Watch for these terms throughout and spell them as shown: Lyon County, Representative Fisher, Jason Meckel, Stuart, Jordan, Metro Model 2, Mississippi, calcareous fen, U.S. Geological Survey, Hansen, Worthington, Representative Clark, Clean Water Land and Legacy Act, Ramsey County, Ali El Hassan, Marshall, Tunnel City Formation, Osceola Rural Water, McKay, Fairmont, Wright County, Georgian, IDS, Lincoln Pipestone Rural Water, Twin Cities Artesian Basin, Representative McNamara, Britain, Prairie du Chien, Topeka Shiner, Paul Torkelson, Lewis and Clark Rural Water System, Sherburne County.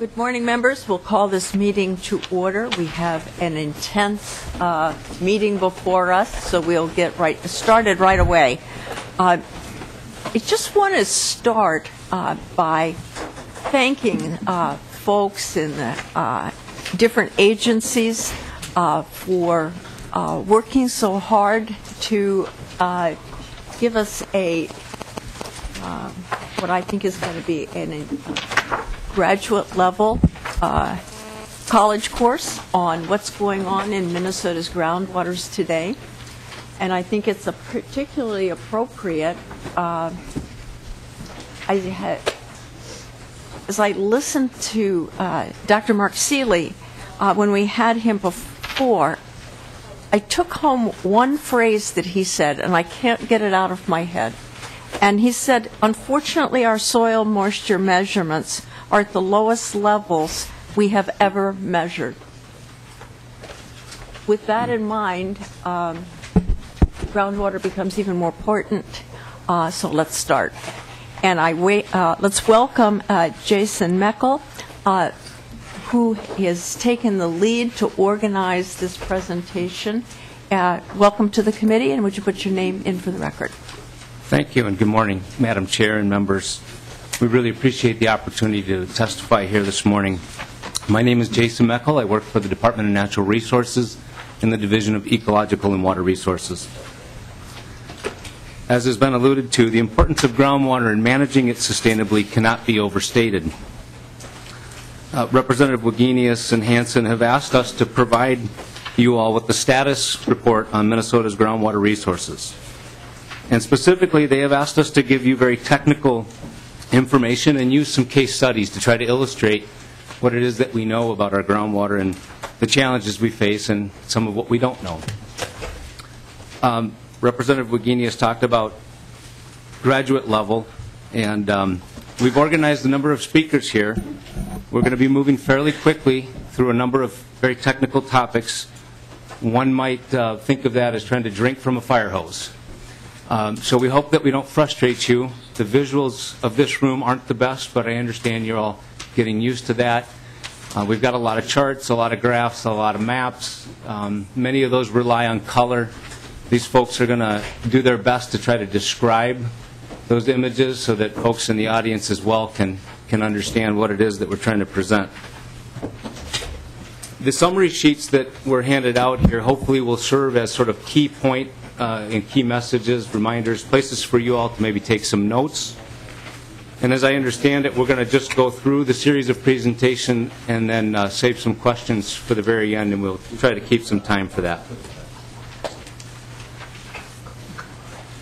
Good morning, members. We'll call this meeting to order. We have an intense meeting before us, so we'll get started right away. I just want to start by thanking folks in the different agencies for working so hard to give us a what I think is going to be a graduate level college course on what's going on in Minnesota's groundwaters today. And I think it's a particularly appropriate, as I listened to Dr. Mark Seeley, when we had him before, I took home one phrase that he said, and I can't get it out of my head. And he said, unfortunately, our soil moisture measurements are at the lowest levels we have ever measured. With that in mind, groundwater becomes even more important. So let's start. And let's welcome Jason Meckel, who has taken the lead to organize this presentation. Welcome to the committee, and would you put your name in for the record? Thank you, and good morning, Madam Chair and members. We really appreciate the opportunity to testify here this morning. My name is Jason Meckel. I work for the Department of Natural Resources in the Division of Ecological and Water Resources. As has been alluded to, the importance of groundwater and managing it sustainably cannot be overstated. Representative Wagenius and Hansen have asked us to provide you all with the status report on Minnesota's groundwater resources. And specifically, they have asked us to give you very technical information and use some case studies to try to illustrate what it is that we know about our groundwater and the challenges we face and some of what we don't know. Representative Wagenius talked about graduate level, and we've organized a number of speakers here. We're going to be moving fairly quickly through a number of very technical topics. One might think of that as trying to drink from a fire hose. So we hope that we don't frustrate you. The visuals of this room aren't the best, but I understand you're all getting used to that. We've got a lot of charts, a lot of graphs, a lot of maps. Many of those rely on color. These folks are going to do their best to try to describe those images so that folks in the audience as well can understand what it is that we're trying to present. The summary sheets that were handed out here hopefully will serve as sort of key point and key messages, reminders, places for you all to maybe take some notes. And as I understand it, we're going to just go through the series of presentation and then save some questions for the very end, and we'll try to keep some time for that.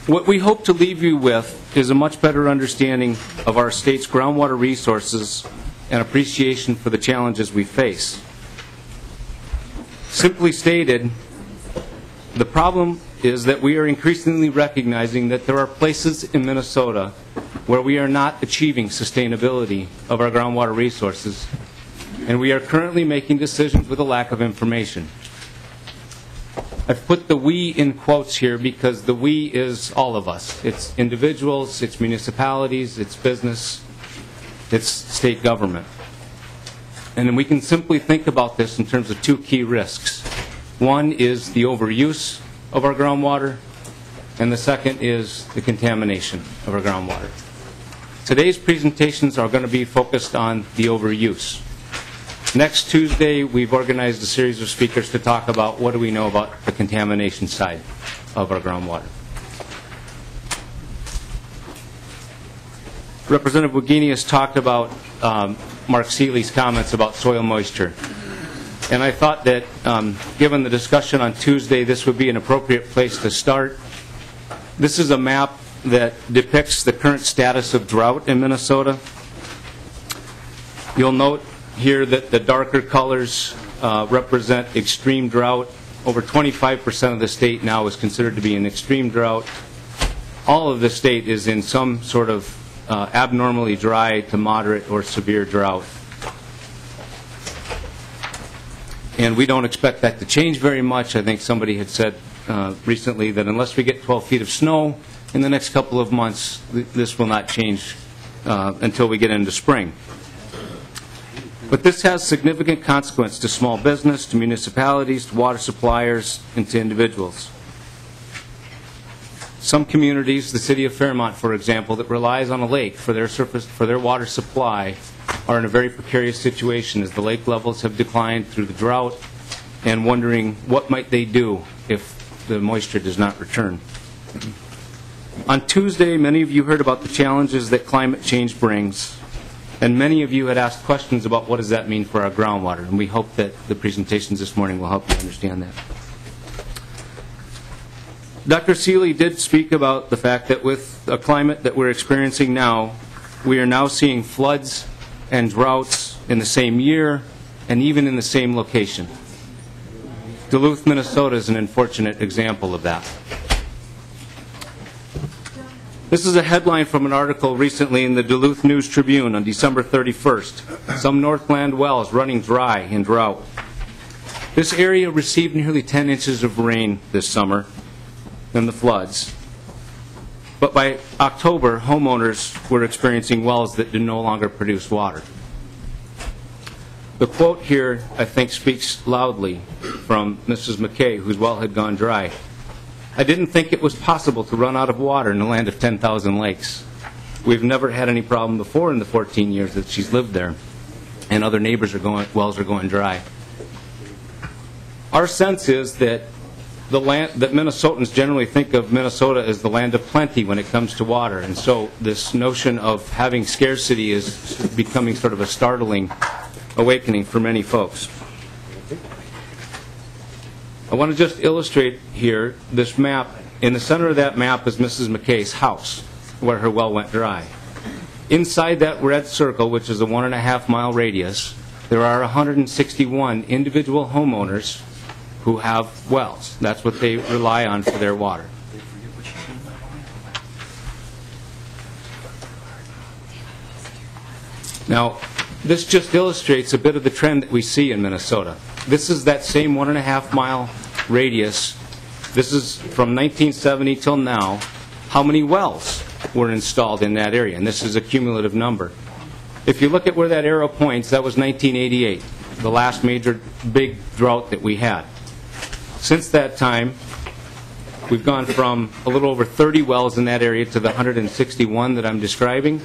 What we hope to leave you with is a much better understanding of our state's groundwater resources and appreciation for the challenges we face. Simply stated, the problem is that we are increasingly recognizing that there are places in Minnesota where we are not achieving sustainability of our groundwater resources, and we are currently making decisions with a lack of information. I've put the "we" in quotes here because the "we" is all of us. It's individuals, it's municipalities, it's business, it's state government. And then we can simply think about this in terms of two key risks. One is the overuse of our groundwater, and the second is the contamination of our groundwater. Today's presentations are going to be focused on the overuse. Next Tuesday, we've organized a series of speakers to talk about what do we know about the contamination side of our groundwater. Representative Wagenius talked about Mark Seeley's comments about soil moisture. And I thought that given the discussion on Tuesday, this would be an appropriate place to start. This is a map that depicts the current status of drought in Minnesota. You'll note here that the darker colors represent extreme drought. Over 25% of the state now is considered to be in extreme drought. All of the state is in some sort of abnormally dry to moderate or severe drought. And we don't expect that to change very much. I think somebody had said recently that unless we get 12 feet of snow in the next couple of months, this will not change until we get into spring. But this has significant consequence to small business, to municipalities, to water suppliers, and to individuals. Some communities, the city of Fairmont, for example, that relies on a lake for their surface, for their water supply, are in a very precarious situation as the lake levels have declined through the drought, and wondering what might they do if the moisture does not return. On Tuesday, many of you heard about the challenges that climate change brings, and many of you had asked questions about what does that mean for our groundwater, and we hope that the presentations this morning will help you understand that. Dr. Seeley did speak about the fact that with a climate that we're experiencing now, we are now seeing floods and droughts in the same year and even in the same location. Duluth, Minnesota is an unfortunate example of that. This is a headline from an article recently in the Duluth News Tribune on December 31st. Some Northland wells running dry in drought. This area received nearly 10 inches of rain this summer in the floods. But by October, homeowners were experiencing wells that did no longer produce water. The quote here, I think, speaks loudly from Mrs. McKay, whose well had gone dry. "I didn't think it was possible to run out of water in the land of 10,000 lakes. We've never had any problem before in the 14 years that she's lived there, and other neighbors are going, wells are going dry." Our sense is that the land that Minnesotans generally think of Minnesota as the land of plenty when it comes to water, and so this notion of having scarcity is becoming sort of a startling awakening for many folks. I want to just illustrate here this map. In the center of that map is Mrs. McKay's house, where her well went dry. Inside that red circle, which is a 1.5 mile radius, there are 161 individual homeowners who have wells. That's what they rely on for their water. Now, this just illustrates a bit of the trend that we see in Minnesota. This is that same 1.5 mile radius. This is from 1970 till now, how many wells were installed in that area, and this is a cumulative number. If you look at where that arrow points, that was 1988, the last major big drought that we had. Since that time, we've gone from a little over 30 wells in that area to the 161 that I'm describing.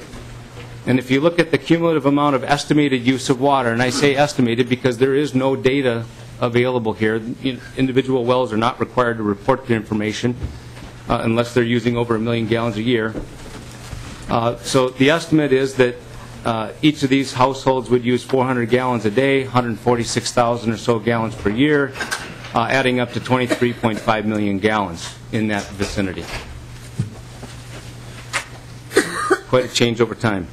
And if you look at the cumulative amount of estimated use of water, and I say estimated because there is no data available here. Individual wells are not required to report their information unless they're using over 1 million gallons a year. So the estimate is that each of these households would use 400 gallons a day, 146,000 or so gallons per year, adding up to 23.5 million gallons in that vicinity. Quite a change over time.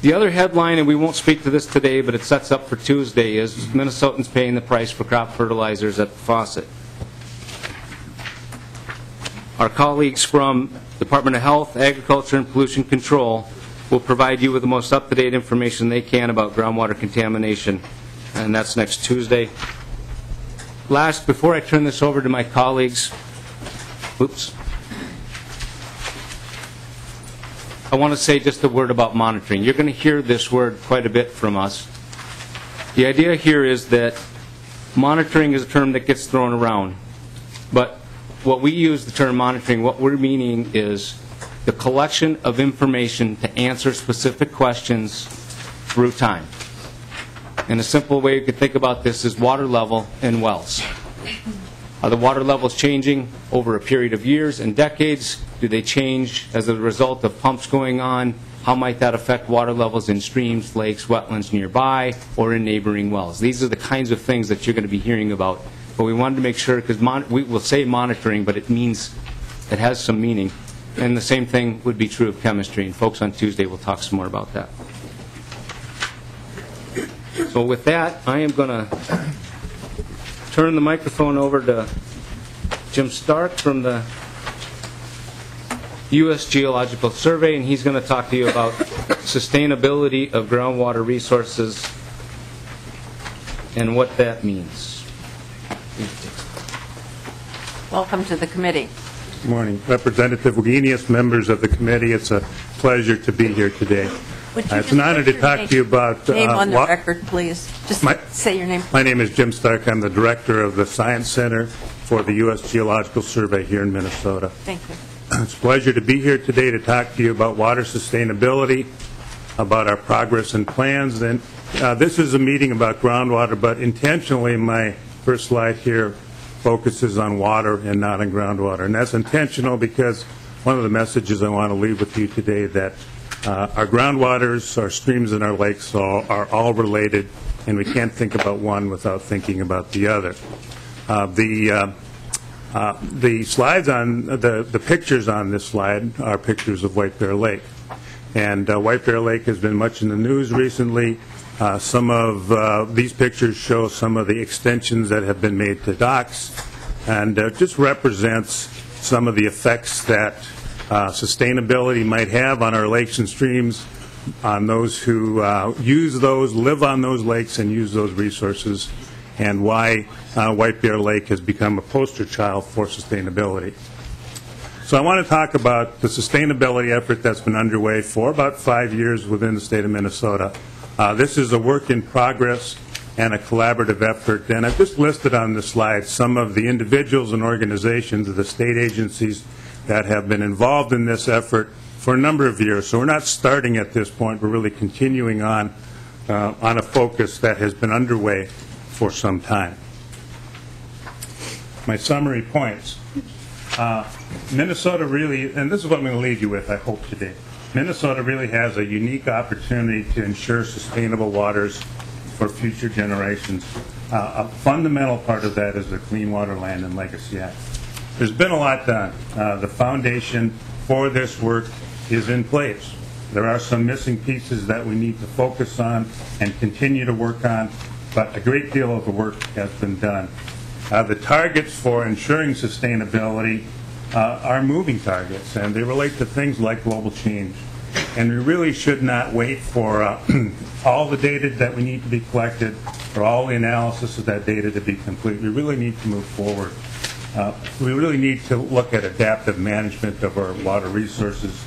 The other headline, and we won't speak to this today, but it sets up for Tuesday, is Minnesotans paying the price for crop fertilizers at the faucet. Our colleagues from the Department of Health, Agriculture, and Pollution Control will provide you with the most up-to-date information they can about groundwater contamination, and that's next Tuesday. Last, before I turn this over to my colleagues, I want to say just a word about monitoring. You're going to hear this word quite a bit from us. The idea here is that monitoring is a term that gets thrown around. But what we use the term monitoring, what we're meaning is the collection of information to answer specific questions through time. And a simple way you could think about this is water level in wells. Are the water levels changing over a period of years and decades? Do they change as a result of pumps going on? How might that affect water levels in streams, lakes, wetlands nearby, or in neighboring wells? These are the kinds of things that you're going to be hearing about. But we wanted to make sure, because we will say monitoring, but it means, it has some meaning. And the same thing would be true of chemistry. And folks on Tuesday will talk some more about that. So with that, I am going to turn the microphone over to Jim Stark from the U.S. Geological Survey, and he's going to talk to you about sustainability of groundwater resources and what that means. Welcome to the committee. Good morning. Representative Wagenius, members of the committee, it's a pleasure to be here today. It's an honor to talk to you about... Name on the record, please. Just say your name. My name is Jim Stark. I'm the director of the Science Center for the U.S. Geological Survey here in Minnesota. Thank you. It's a pleasure to be here today to talk to you about water sustainability, about our progress and plans. And this is a meeting about groundwater, but intentionally my first slide here focuses on water and not on groundwater. And that's intentional because one of the messages I want to leave with you today that our groundwaters, our streams, and our lakes are all related, and we can't think about one without thinking about the other. The slides on the pictures on this slide are pictures of White Bear Lake, and White Bear Lake has been much in the news recently. Some of these pictures show some of the extensions that have been made to docks, and just represents some of the effects that sustainability might have on our lakes and streams, on those who use those, live on those lakes, and use those resources, and why White Bear Lake has become a poster child for sustainability. So I want to talk about the sustainability effort that's been underway for about 5 years within the state of Minnesota. This is a work in progress and a collaborative effort, and I've just listed on the slide some of the individuals and organizations of the state agencies that have been involved in this effort for a number of years. So we're not starting at this point, we're really continuing on a focus that has been underway for some time. My summary points. Minnesota really, and this is what I'm going to leave you with, I hope, today. Minnesota really has a unique opportunity to ensure sustainable waters for future generations. A fundamental part of that is the Clean Water Land and Legacy Act. There's been a lot done. The foundation for this work is in place. There are some missing pieces that we need to focus on and continue to work on, but a great deal of the work has been done. The targets for ensuring sustainability are moving targets, and they relate to things like global change. And we really should not wait for all the data that we need to be collected or all the analysis of that data to be complete. We really need to move forward. We really need to look at adaptive management of our water resources.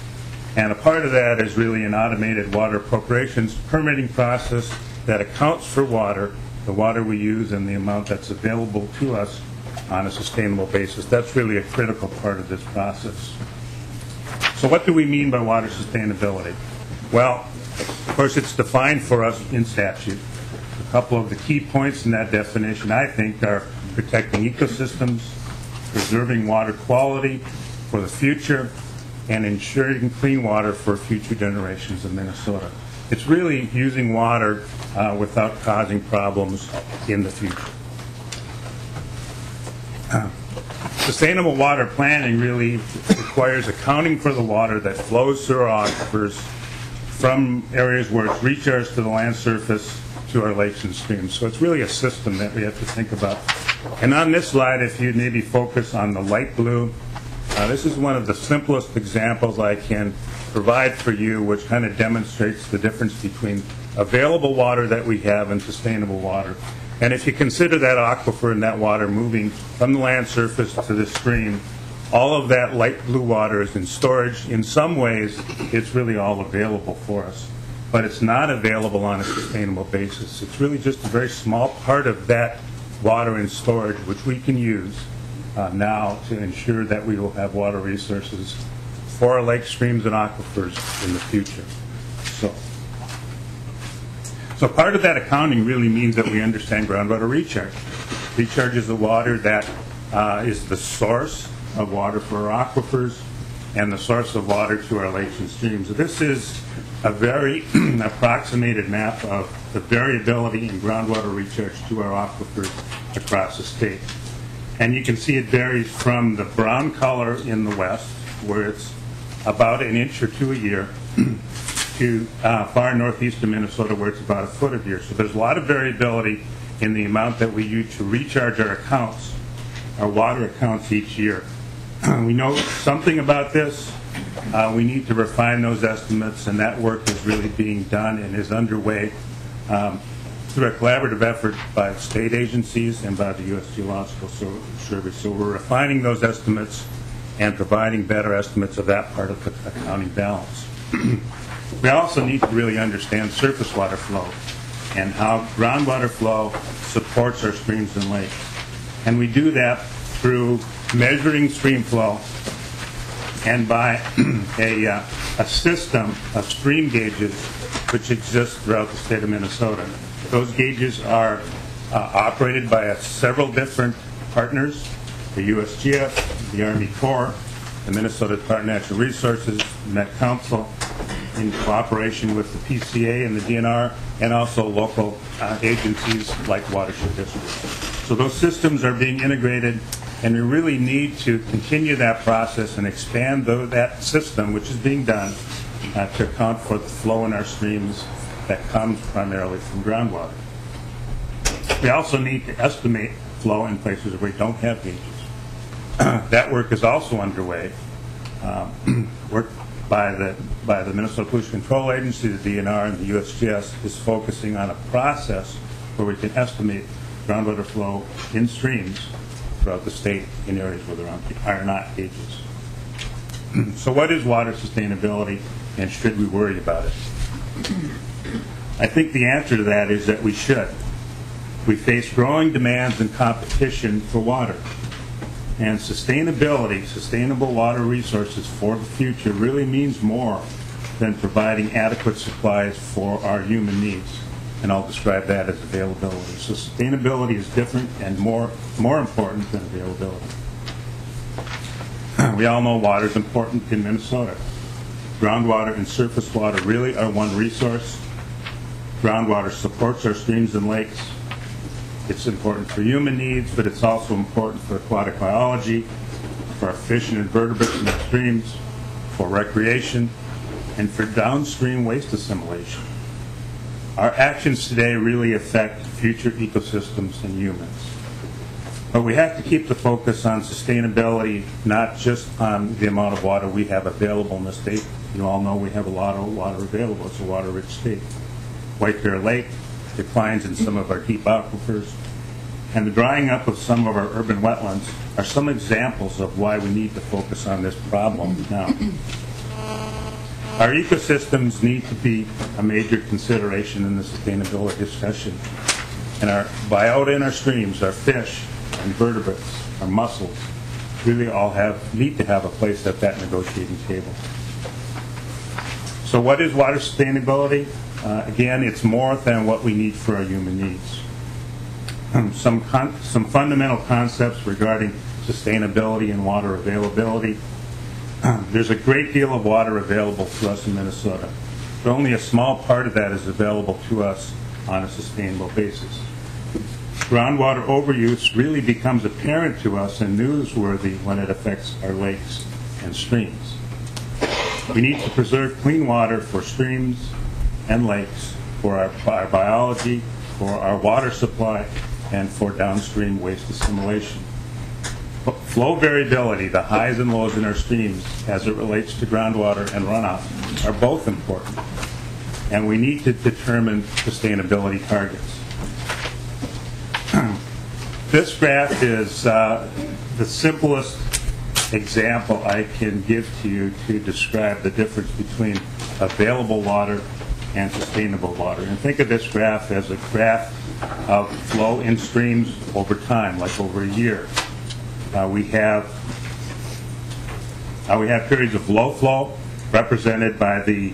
And a part of that is really an automated water appropriations permitting process that accounts for water, the water we use, and the amount that's available to us on a sustainable basis. That's really a critical part of this process. So what do we mean by water sustainability? Well, of course, it's defined for us in statute. A couple of the key points in that definition, I think, are protecting ecosystems, preserving water quality for the future, and ensuring clean water for future generations in Minnesota. It's really using water without causing problems in the future. Sustainable water planning really requires accounting for the water that flows through our aquifers from areas where it's recharged to the land surface to our lakes and streams. So it's really a system that we have to think about. And on this slide, if you maybe focus on the light blue, this is one of the simplest examples I can provide for you, which kind of demonstrates the difference between available water that we have and sustainable water. And if you consider that aquifer and that water moving from the land surface to the stream, all of that light blue water is in storage. In some ways, it's really all available for us, but it's not available on a sustainable basis. It's really just a very small part of that water in storage, which we can use now to ensure that we will have water resources for our lake, streams, and aquifers in the future. So part of that accounting really means that we understand groundwater recharge. Recharge is the water that is the source of water for our aquifers and the source of water to our lakes and streams. This is a very approximated map of the variability in groundwater recharge to our aquifers across the state. And you can see it varies from the brown color in the west, where it's about an inch or two a year, to far northeast of Minnesota, where it's about a foot a year. So there's a lot of variability in the amount that we use to recharge our accounts, our water accounts, each year. We know something about this. We need to refine those estimates, and that work is really being done and is underway through a collaborative effort by state agencies and by the U.S. Geological Survey. So we're refining those estimates and providing better estimates of that part of the accounting balance. We also need to really understand surface water flow and how groundwater flow supports our streams and lakes. And we do that through measuring stream flow and by a system of stream gauges which exists throughout the state of Minnesota. Those gauges are operated by several different partners, the USGS, the Army Corps, the Minnesota Department of Natural Resources, Met Council, in cooperation with the PCA and the DNR, and also local agencies like watershed districts. So those systems are being integrated, and we really need to continue that process and expand that system, which is being done, to account for the flow in our streams that comes primarily from groundwater. We also need to estimate flow in places where we don't have gauges. That work is also underway. Work by the Minnesota Pollution Control Agency, the DNR, and the USGS is focusing on a process where we can estimate groundwater flow in streams throughout the state in areas where there are not gauges. So what is water sustainability, and should we worry about it? I think the answer to that is that we should. We face growing demands and competition for water. And sustainability, sustainable water resources for the future, really means more than providing adequate supplies for our human needs. And I'll describe that as availability. So sustainability is different and more important than availability. We all know water is important in Minnesota. Groundwater and surface water really are one resource. Groundwater supports our streams and lakes. It's important for human needs, but it's also important for aquatic biology, for our fish and invertebrates in our streams, for recreation, and for downstream waste assimilation. Our actions today really affect future ecosystems and humans. But we have to keep the focus on sustainability, not just on the amount of water we have available in the state. You all know we have a lot of water available. It's a water-rich state. White Bear Lake, declines in some of our deep aquifers, and the drying up of some of our urban wetlands are some examples of why we need to focus on this problem now. Our ecosystems need to be a major consideration in the sustainability discussion. And our biota in our streams, our fish, our invertebrates, our mussels, really all need to have a place at that negotiating table. So what is water sustainability? Again, it's more than what we need for our human needs. Some fundamental concepts regarding sustainability and water availability. There's a great deal of water available to us in Minnesota, but only a small part of that is available to us on a sustainable basis. Groundwater overuse really becomes apparent to us and newsworthy when it affects our lakes and streams. We need to preserve clean water for streams and lakes, for our biology, for our water supply, and for downstream waste assimilation. Flow variability, the highs and lows in our streams as it relates to groundwater and runoff, are both important. And we need to determine sustainability targets. This graph is the simplest example I can give to you to describe the difference between available water and sustainable water. And think of this graph as a graph of flow in streams over time, like over a year. We have periods of low flow, represented by the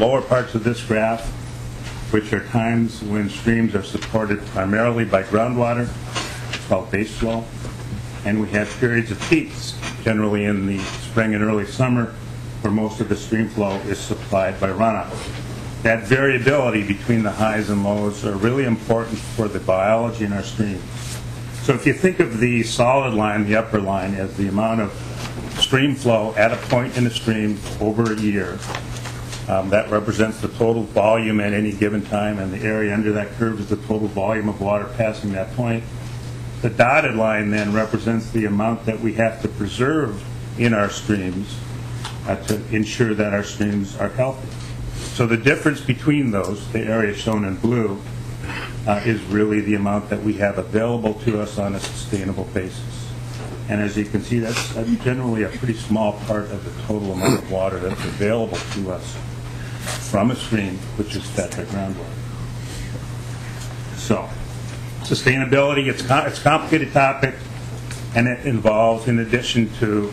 lower parts of this graph, which are times when streams are supported primarily by groundwater. It's called base flow. And we have periods of peaks, generally in the spring and early summer, where most of the stream flow is supplied by runoff. That variability between the highs and lows are really important for the biology in our streams. So if you think of the solid line, the upper line, as the amount of stream flow at a point in a stream over a year, that represents the total volume at any given time, and the area under that curve is the total volume of water passing that point. The dotted line then represents the amount that we have to preserve in our streams to ensure that our streams are healthy. So the difference between those, the area shown in blue, is really the amount that we have available to us on a sustainable basis. And as you can see, that's generally a pretty small part of the total amount of water that's available to us. from a stream, which is tetra groundwater. So sustainability, it's a complicated topic, and it involves, in addition to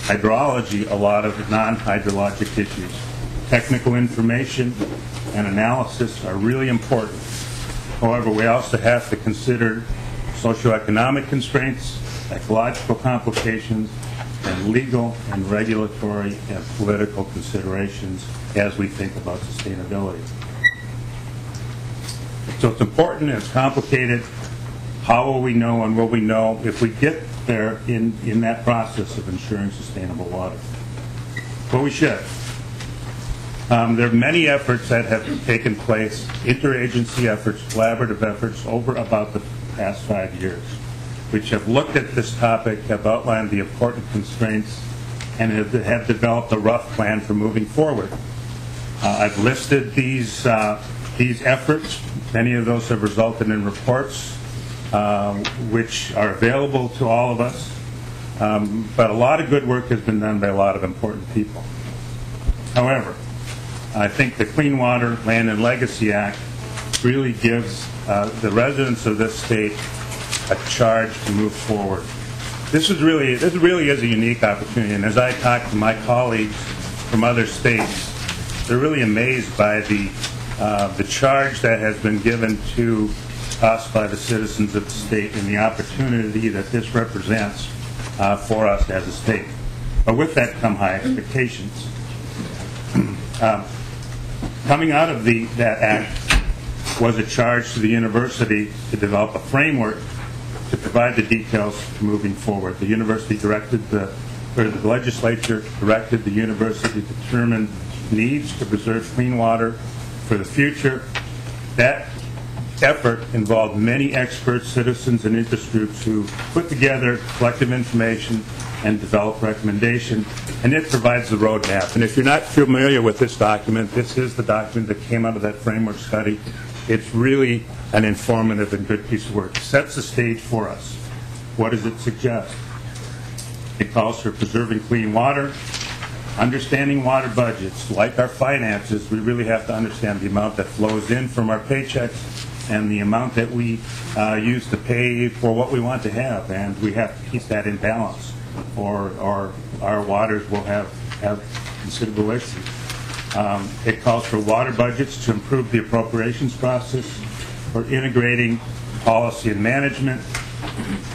hydrology, a lot of non-hydrologic issues. Technical information and analysis are really important. However, we also have to consider socioeconomic constraints, ecological complications, and legal and regulatory and political considerations as we think about sustainability. So it's important, it's complicated. How will we know and will we know if we get there in that process of ensuring sustainable water? But we should. There are many efforts that have taken place, interagency efforts, collaborative efforts over about the past 5 years, which have looked at this topic, have outlined the important constraints, and have developed a rough plan for moving forward. I've listed these efforts. Many of those have resulted in reports which are available to all of us, but a lot of good work has been done by a lot of important people. However, I think the Clean Water Land and Legacy Act really gives the residents of this state a charge to move forward. This really is a unique opportunity, and as I talk to my colleagues from other states, they're really amazed by the charge that has been given to us by the citizens of the state and the opportunity that this represents for us as a state. But with that come high expectations. Coming out of that act was a charge to the university to develop a framework to provide the details moving forward. The university directed the legislature directed the university to determine needs to preserve clean water for the future. That effort involved many experts, citizens, and interest groups who put together collective information and develop recommendations, and it provides the roadmap. And if you're not familiar with this document, this is the document that came out of that framework study. It's really an informative and good piece of work. It sets the stage for us. What does it suggest? It calls for preserving clean water, understanding water budgets. Like our finances, we really have to understand the amount that flows in from our paychecks and the amount that we use to pay for what we want to have, and we have to keep that in balance, or our waters will have considerable issues. It calls for water budgets to improve the appropriations process, for integrating policy and management,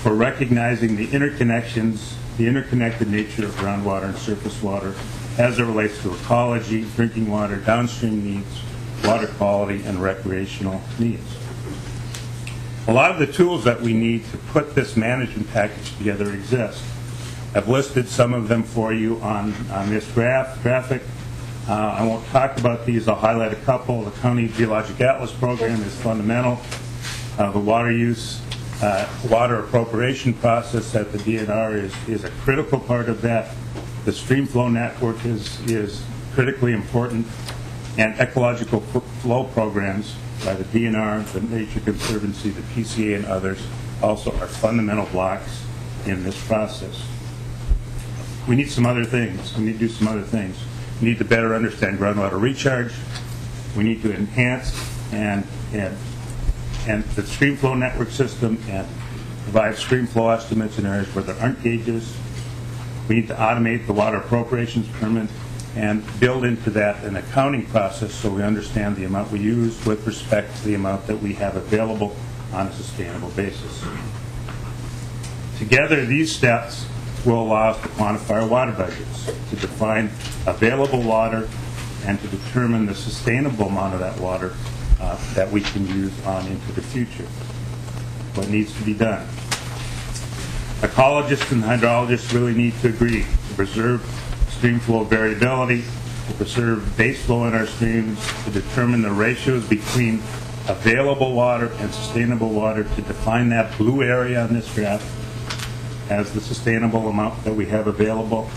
for recognizing the interconnections, the interconnected nature of groundwater and surface water as it relates to ecology, drinking water, downstream needs, water quality, and recreational needs. A lot of the tools that we need to put this management package together exist. I've listed some of them for you on this graphic. I won't talk about these. I'll highlight a couple. The County Geologic Atlas Program is fundamental. The water use, water appropriation process at the DNR is a critical part of that. The streamflow network is critically important, and ecological flow programs by the DNR, the Nature Conservancy, the PCA, and others also are fundamental blocks in this process. We need some other things. We need to do some other things. We need to better understand groundwater recharge. We need to enhance and the streamflow network system and provide streamflow estimates in areas where there aren't gauges. We need to automate the water appropriations permit and build into that an accounting process so we understand the amount we use with respect to the amount that we have available on a sustainable basis. Together, these steps will allow us to quantify our water budgets, to define available water, and to determine the sustainable amount of that water that we can use on into the future. What needs to be done? Ecologists and hydrologists really need to agree to preserve streamflow variability, to preserve baseflow in our streams, to determine the ratios between available water and sustainable water, to define that blue area on this graph as the sustainable amount that we have available.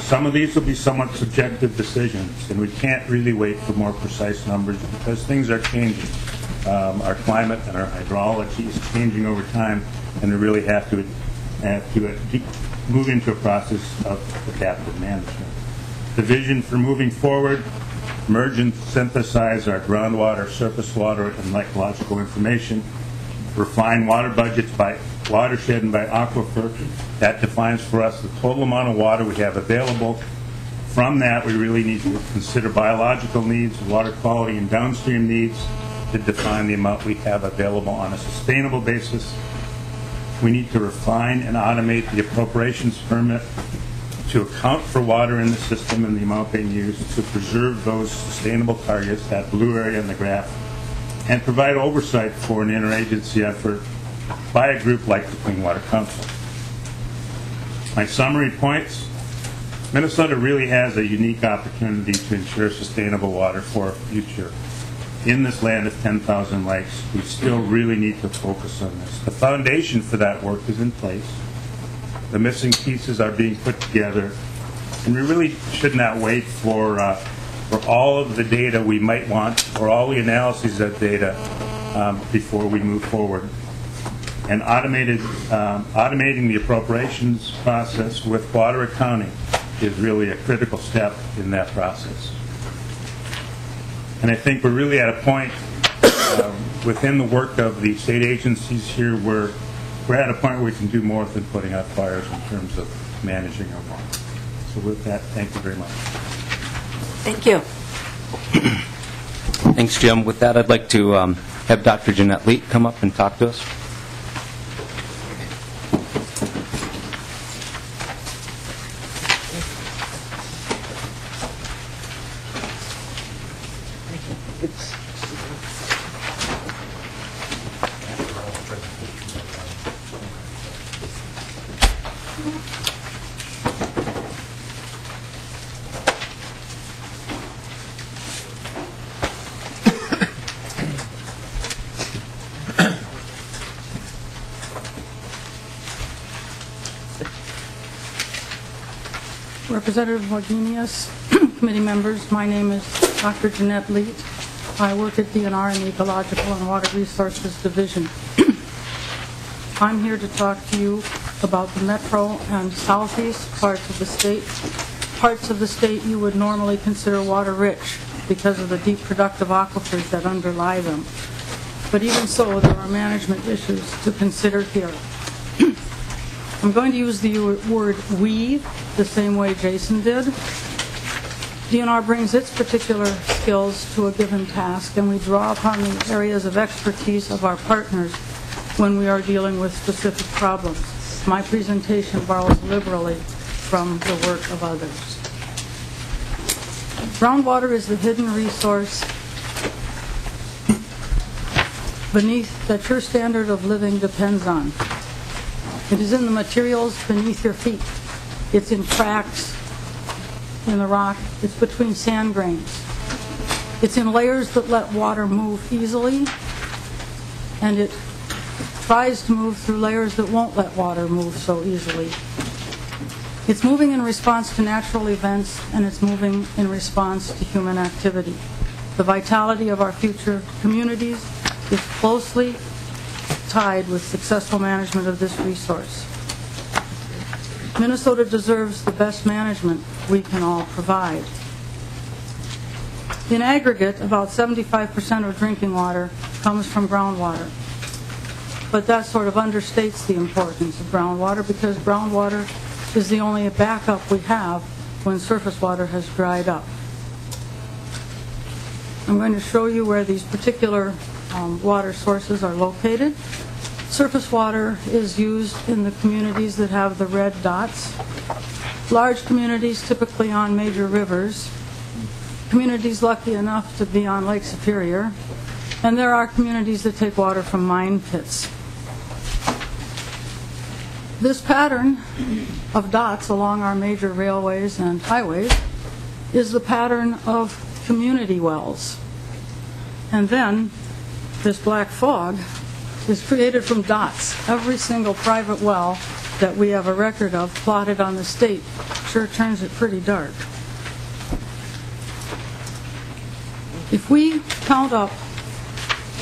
Some of these will be somewhat subjective decisions, and we can't really wait for more precise numbers because things are changing. Our climate and our hydrology is changing over time, and we really have to move into a process of adaptive management. The vision for moving forward merge and synthesize our groundwater, surface water, and likeological information, refine water budgets by watershed and by aquifer. That defines for us the total amount of water we have available. From that, we really need to consider biological needs, water quality, and downstream needs to define the amount we have available on a sustainable basis. We need to refine and automate the appropriations permit to account for water in the system and the amount being used to preserve those sustainable targets, that blue area in the graph, and provide oversight for an interagency effort by a group like the Clean Water Council. My summary points: Minnesota really has a unique opportunity to ensure sustainable water for our future. In this land of 10,000 lakes, we still really need to focus on this. The foundation for that work is in place. The missing pieces are being put together, and we really should not wait for all of the data we might want, or all the analyses of data, before we move forward. And automating the appropriations process with water accounting is really a critical step in that process. And I think we're really at a point within the work of the state agencies here where we're at a point where we can do more than putting out fires in terms of managing our water. So with that, thank you very much. Thank you. Thanks, Jim. With that, I'd like to have Dr. Jeanette Leete come up and talk to us. Representative Wagenius, committee members, my name is Dr. Jeanette Leete. I work at DNR in the Ecological and Water Resources Division. I'm here to talk to you about the metro and southeast parts of the state. Parts of the state you would normally consider water rich because of the deep productive aquifers that underlie them. But even so, there are management issues to consider here. I'm going to use the word we the same way Jason did. DNR brings its particular skills to a given task, and we draw upon the areas of expertise of our partners when we are dealing with specific problems. My presentation borrows liberally from the work of others. Groundwater is the hidden resource beneath that your standard of living depends on. It is in the materials beneath your feet. It's in cracks in the rock. It's between sand grains. It's in layers that let water move easily, and it tries to move through layers that won't let water move so easily. It's moving in response to natural events, and it's moving in response to human activity. The vitality of our future communities is closely tied with successful management of this resource. Minnesota deserves the best management we can all provide. In aggregate, about 75% of drinking water comes from groundwater. But that sort of understates the importance of groundwater, because groundwater is the only backup we have when surface water has dried up. I'm going to show you where these particular water sources are located. Surface water is used in the communities that have the red dots. Large communities, typically on major rivers. Communities lucky enough to be on Lake Superior. And there are communities that take water from mine pits. This pattern of dots along our major railways and highways is the pattern of community wells. And then this black fog is created from dots. Every single private well that we have a record of plotted on the state sure turns it pretty dark. If we count up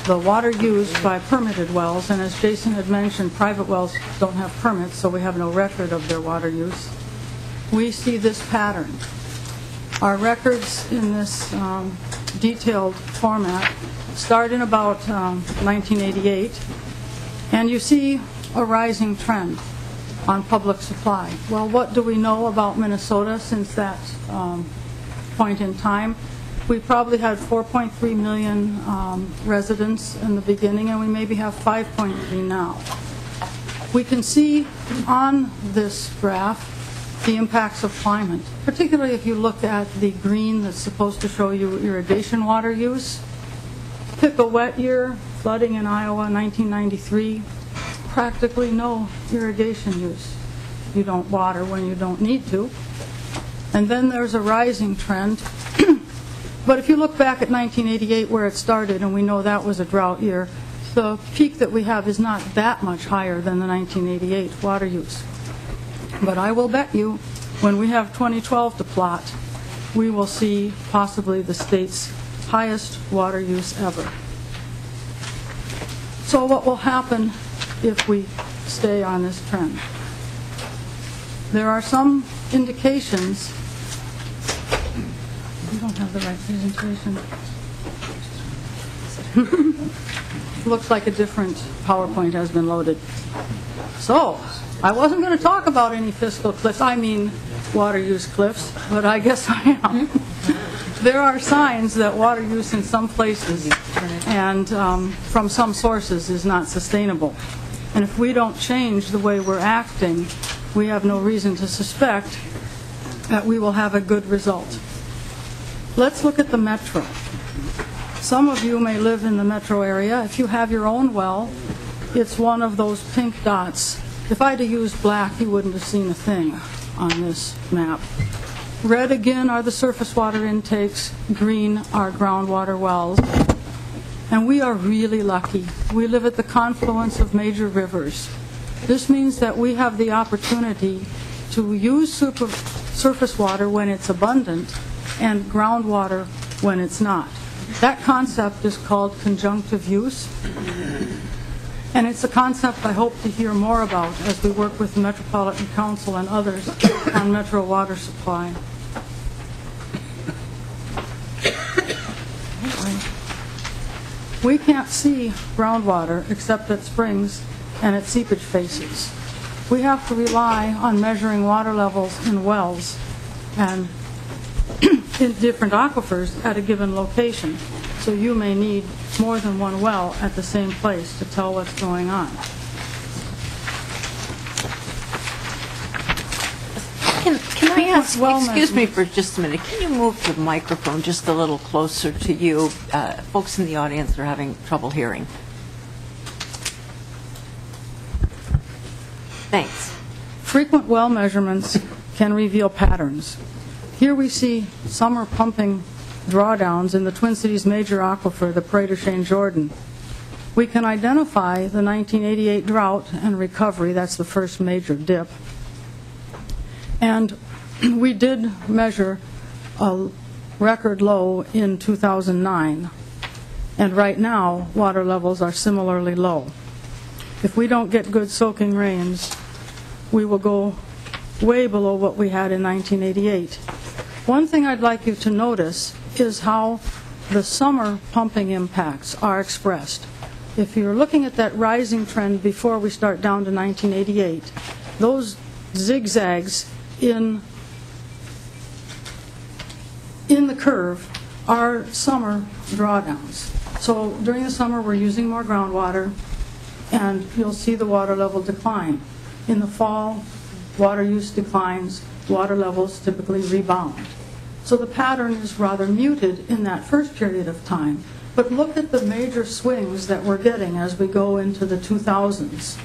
the water used by permitted wells, and as Jason had mentioned, private wells don't have permits, so we have no record of their water use, we see this pattern. Our records in this detailed format start in about 1988, and you see a rising trend on public supply. Well, what do we know about Minnesota since that point in time? We probably had 4.3 million residents in the beginning, and we maybe have 5.3 now. We can see on this graph the impacts of climate, particularly if you look at the green that's supposed to show you irrigation water use. Pick a wet year, flooding in Iowa, 1993, practically no irrigation use. You don't water when you don't need to. And then there's a rising trend. But if you look back at 1988 where it started, and we know that was a drought year, the peak that we have is not that much higher than the 1988 water use. But I will bet you when we have 2012 to plot, we will see possibly the state's highest water use ever. So what will happen if we stay on this trend? There are some indications. You don't have the right presentation. Looks like a different PowerPoint has been loaded. So, I wasn't going to talk about any fiscal cliffs, I mean water use cliffs, but I guess I am. There are signs that water use in some places and from some sources is not sustainable. And if we don't change the way we're acting, we have no reason to suspect that we will have a good result. Let's look at the metro. Some of you may live in the metro area. If you have your own well, it's one of those pink dots. If I had to use black, you wouldn't have seen a thing on this map. Red again are the surface water intakes. Green are groundwater wells. And we are really lucky. We live at the confluence of major rivers. This means that we have the opportunity to use surface water when it's abundant and groundwater when it's not. That concept is called conjunctive use, and it's a concept I hope to hear more about as we work with the Metropolitan Council and others on metro water supply. We can't see groundwater except at springs and at seepage faces. We have to rely on measuring water levels in wells and in different aquifers at a given location. So you may need more than one well at the same place to tell what's going on. Can I ask, excuse me for just a minute, can you move the microphone just a little closer to you? Folks in the audience are having trouble hearing. Thanks. Frequent well measurements can reveal patterns. Here we see summer pumping drawdowns in the Twin Cities major aquifer, the Prairie du Chien, Jordan. We can identify the 1988 drought and recovery. That's the first major dip. And we did measure a record low in 2009. And right now, water levels are similarly low. If we don't get good soaking rains, we will go way below what we had in 1988. One thing I'd like you to notice is how the summer pumping impacts are expressed. If you're looking at that rising trend before we start down to 1988, those zigzags in the curve are summer drawdowns. So during the summer we're using more groundwater and you'll see the water level decline. In the fall, water use declines. Water levels typically rebound. So the pattern is rather muted in that first period of time. But look at the major swings that we're getting as we go into the 2000s.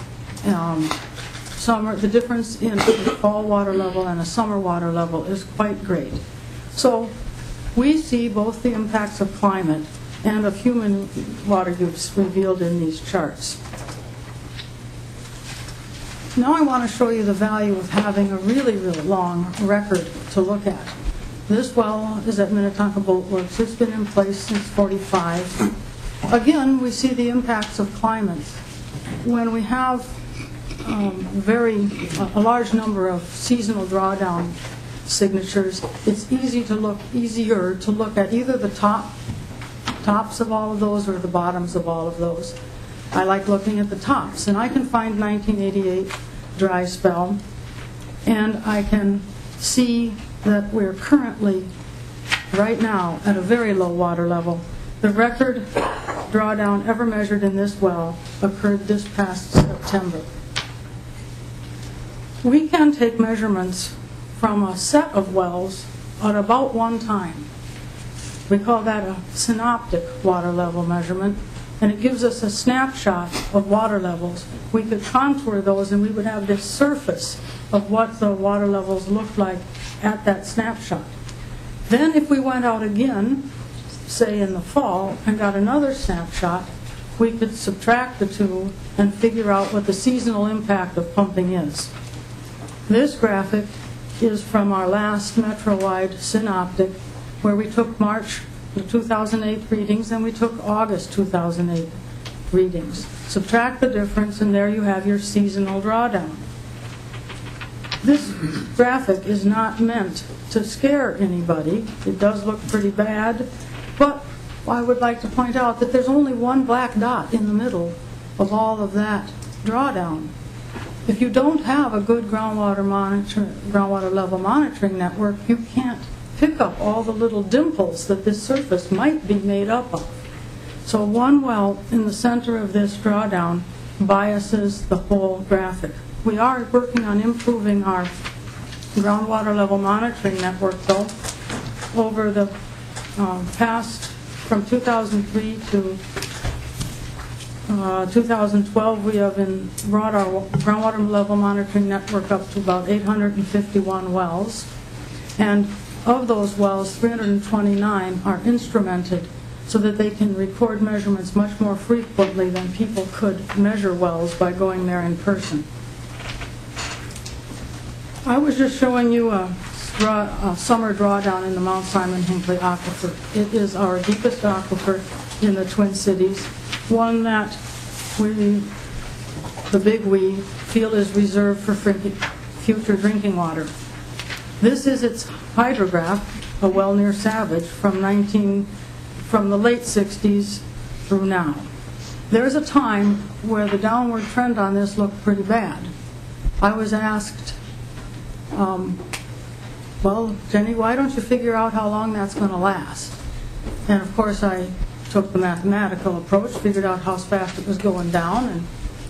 The difference in a fall water level and a summer water level is quite great. So we see both the impacts of climate and of human water use revealed in these charts. Now I want to show you the value of having a really, really long record to look at. This well is at Minnetonka Boatworks. It's been in place since 45. Again, we see the impacts of climate. When we have a large number of seasonal drawdown signatures. It's easy to look, easier to look at either the tops of all of those or the bottoms of all of those. I like looking at the tops, and I can find 1988 dry spell, and I can see that we're currently right now at a very low water level. The record drawdown ever measured in this well occurred this past September. We can take measurements from a set of wells at about one time. We call that a synoptic water level measurement, and it gives us a snapshot of water levels. We could contour those, and we would have this surface of what the water levels looked like at that snapshot. Then if we went out again, say in the fall, and got another snapshot, we could subtract the two and figure out what the seasonal impact of pumping is. This graphic is from our last metro-wide synoptic, where we took March 2008 readings and we took August 2008 readings. Subtract the difference, and there you have your seasonal drawdown. This graphic is not meant to scare anybody. It does look pretty bad, but I would like to point out that there's only one black dot in the middle of all of that drawdown. If you don't have a good groundwater level monitoring network, you can't pick up all the little dimples that this surface might be made up of. So one well in the center of this drawdown biases the whole graphic. We are working on improving our groundwater level monitoring network, though. Over the past, from 2003 to 2012, we have brought our groundwater level monitoring network up to about 851 wells. And of those wells, 329 are instrumented so that they can record measurements much more frequently than people could measure wells by going there in person. I was just showing you a summer drawdown in the Mount Simon-Hinckley aquifer. It is our deepest aquifer in the Twin Cities, one that we, the big we, feel is reserved for future drinking water. This is its hydrograph, a well near Savage, from the late 60s through now. There's a time where the downward trend on this looked pretty bad. I was asked, well, Jenny, why don't you figure out how long that's going to last? And of course I took the mathematical approach, figured out how fast it was going down, and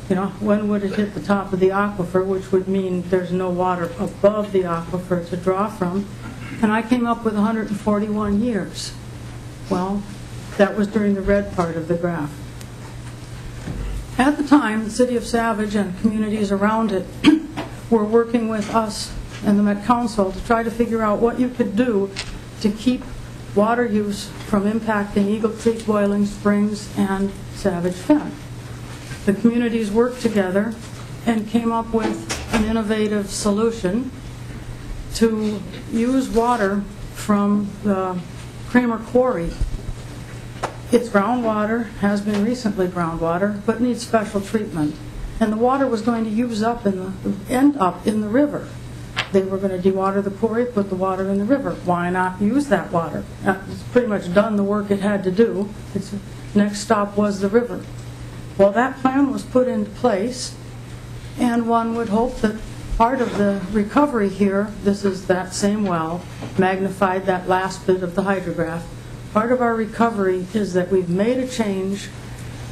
you know, when would it hit the top of the aquifer, which would mean there's no water above the aquifer to draw from. And I came up with 141 years. Well, that was during the red part of the graph. At the time, the city of Savage and communities around it were working with us and the Met Council to try to figure out what you could do to keep water use from impacting Eagle Creek, Boiling Springs, and Savage Fen. The communities worked together and came up with an innovative solution to use water from the Kramer Quarry. It's groundwater, has been recently groundwater, but needs special treatment. And the water was going to end up in the river. They were going to dewater the quarry, put the water in the river. Why not use that water? It's pretty much done the work it had to do. Its next stop was the river. Well, that plan was put into place, and one would hope that part of the recovery here, this is that same well, magnified that last bit of the hydrograph, part of our recovery is that we've made a change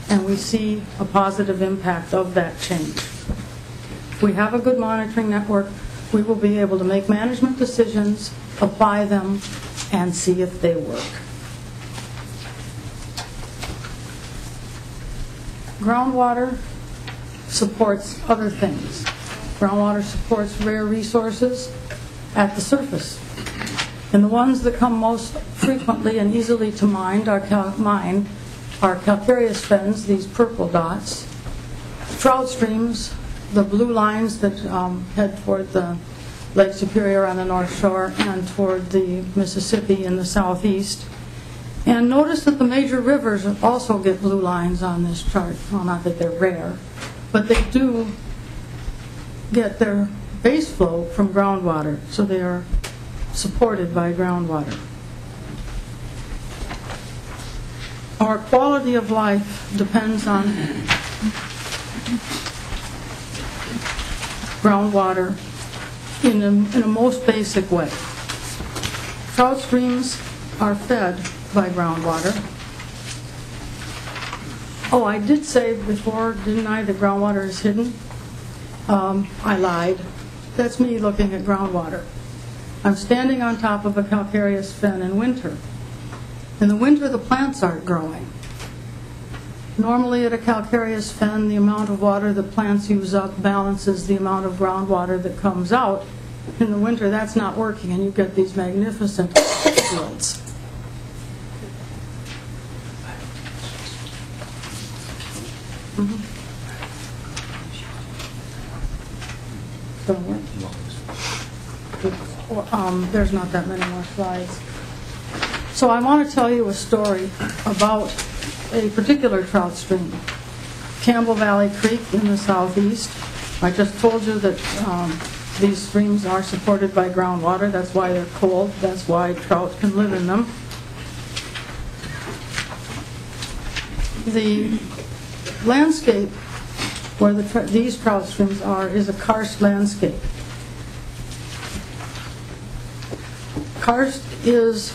and we see a positive impact of that change. If we have a good monitoring network, we will be able to make management decisions, apply them, and see if they work. Groundwater supports other things. Groundwater supports rare resources at the surface. And the ones that come most frequently and easily to mind are calcareous fens, these purple dots, trout streams, the blue lines that head toward the Lake Superior on the north shore and toward the Mississippi in the southeast. And notice that the major rivers also get blue lines on this chart. Well, not that they're rare, but they do get their base flow from groundwater. So they are supported by groundwater. Our quality of life depends on groundwater in a most basic way. Trout streams are fed by groundwater. Oh, I did say before, didn't I, that groundwater is hidden? I lied. That's me looking at groundwater. I'm standing on top of a calcareous fen in winter. In the winter, the plants aren't growing. Normally at a calcareous fen, the amount of water the plants use up balances the amount of groundwater that comes out. In the winter, that's not working, and you get these magnificent fields. Don't work. There's not that many more slides. So I want to tell you a story about a particular trout stream, Campbell Valley Creek in the southeast. I just told you that these streams are supported by groundwater. That's why they're cold. That's why trout can live in them. The landscape where these trout streams are is a karst landscape. Karst is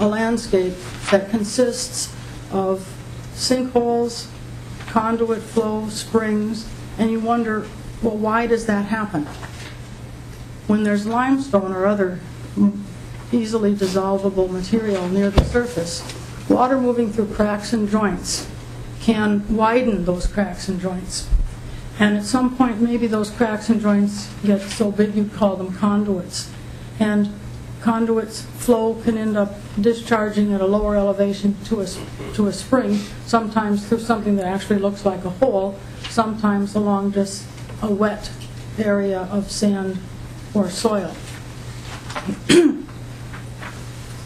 a landscape that consists of sinkholes, conduit flow, springs, and you wonder, well, why does that happen? When there's limestone or other easily dissolvable material near the surface, water moving through cracks and joints can widen those cracks and joints. And at some point, maybe those cracks and joints get so big you call them conduits. And conduits flow can end up discharging at a lower elevation to a spring, sometimes through something that actually looks like a hole, sometimes along just a wet area of sand or soil.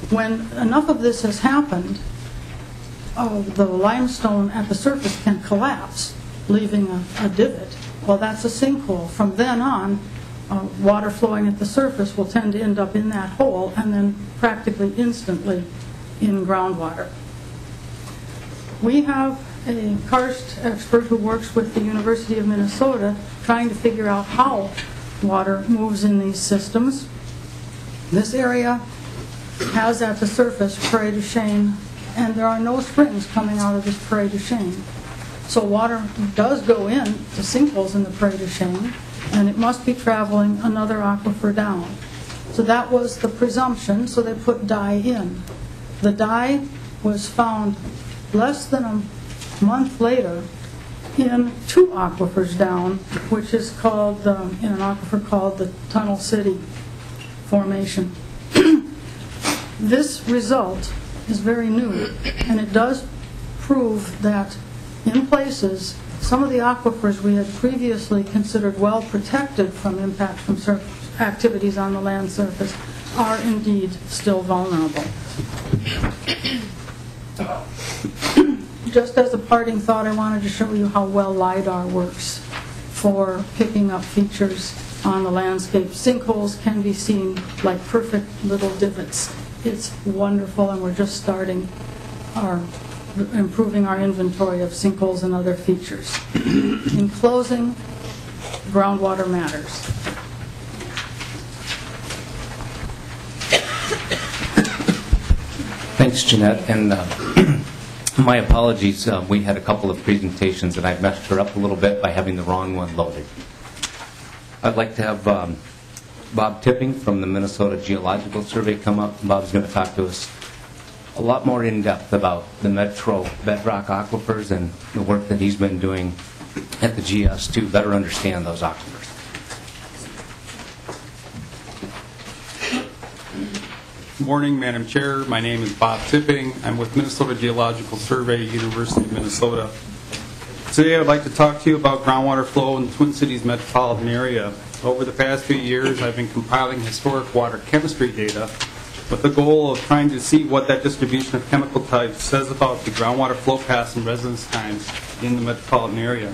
When enough of this has happened, the limestone at the surface can collapse, leaving a divot. Well, that's a sinkhole. From then on, water flowing at the surface will tend to end up in that hole and then practically instantly in groundwater. We have a karst expert who works with the University of Minnesota trying to figure out how water moves in these systems. This area has at the surface Prairie du Chien, and there are no springs coming out of this Prairie du Chien. So water does go in to sinkholes in the Prairie du Chien, and it must be traveling another aquifer down. So that was the presumption, so they put dye in. The dye was found less than a month later in two aquifers down, which is called, in an aquifer called the Tunnel City Formation. This result is very new, and it does prove that in places, some of the aquifers we had previously considered well protected from impact from activities on the land surface are indeed still vulnerable. Just as a parting thought, I wanted to show you how well LIDAR works for picking up features on the landscape. Sinkholes can be seen like perfect little divots. It's wonderful, and we're just starting improving our inventory of sinkholes and other features. In closing, groundwater matters. Thanks, Jeanette, and my apologies. We had a couple of presentations, and I messed her up a little bit by having the wrong one loaded. I'd like to have Bob Tipping from the Minnesota Geological Survey come up. Bob's going to talk to us a lot more in depth about the metro bedrock aquifers and the work that he's been doing at the GS to better understand those aquifers. Good morning, Madam Chair. My name is Bob Tipping. I'm with Minnesota Geological Survey, University of Minnesota. Today I would like to talk to you about groundwater flow in the Twin Cities metropolitan area. Over the past few years, I've been compiling historic water chemistry data with the goal of trying to see what that distribution of chemical types says about the groundwater flow paths and residence times in the metropolitan area.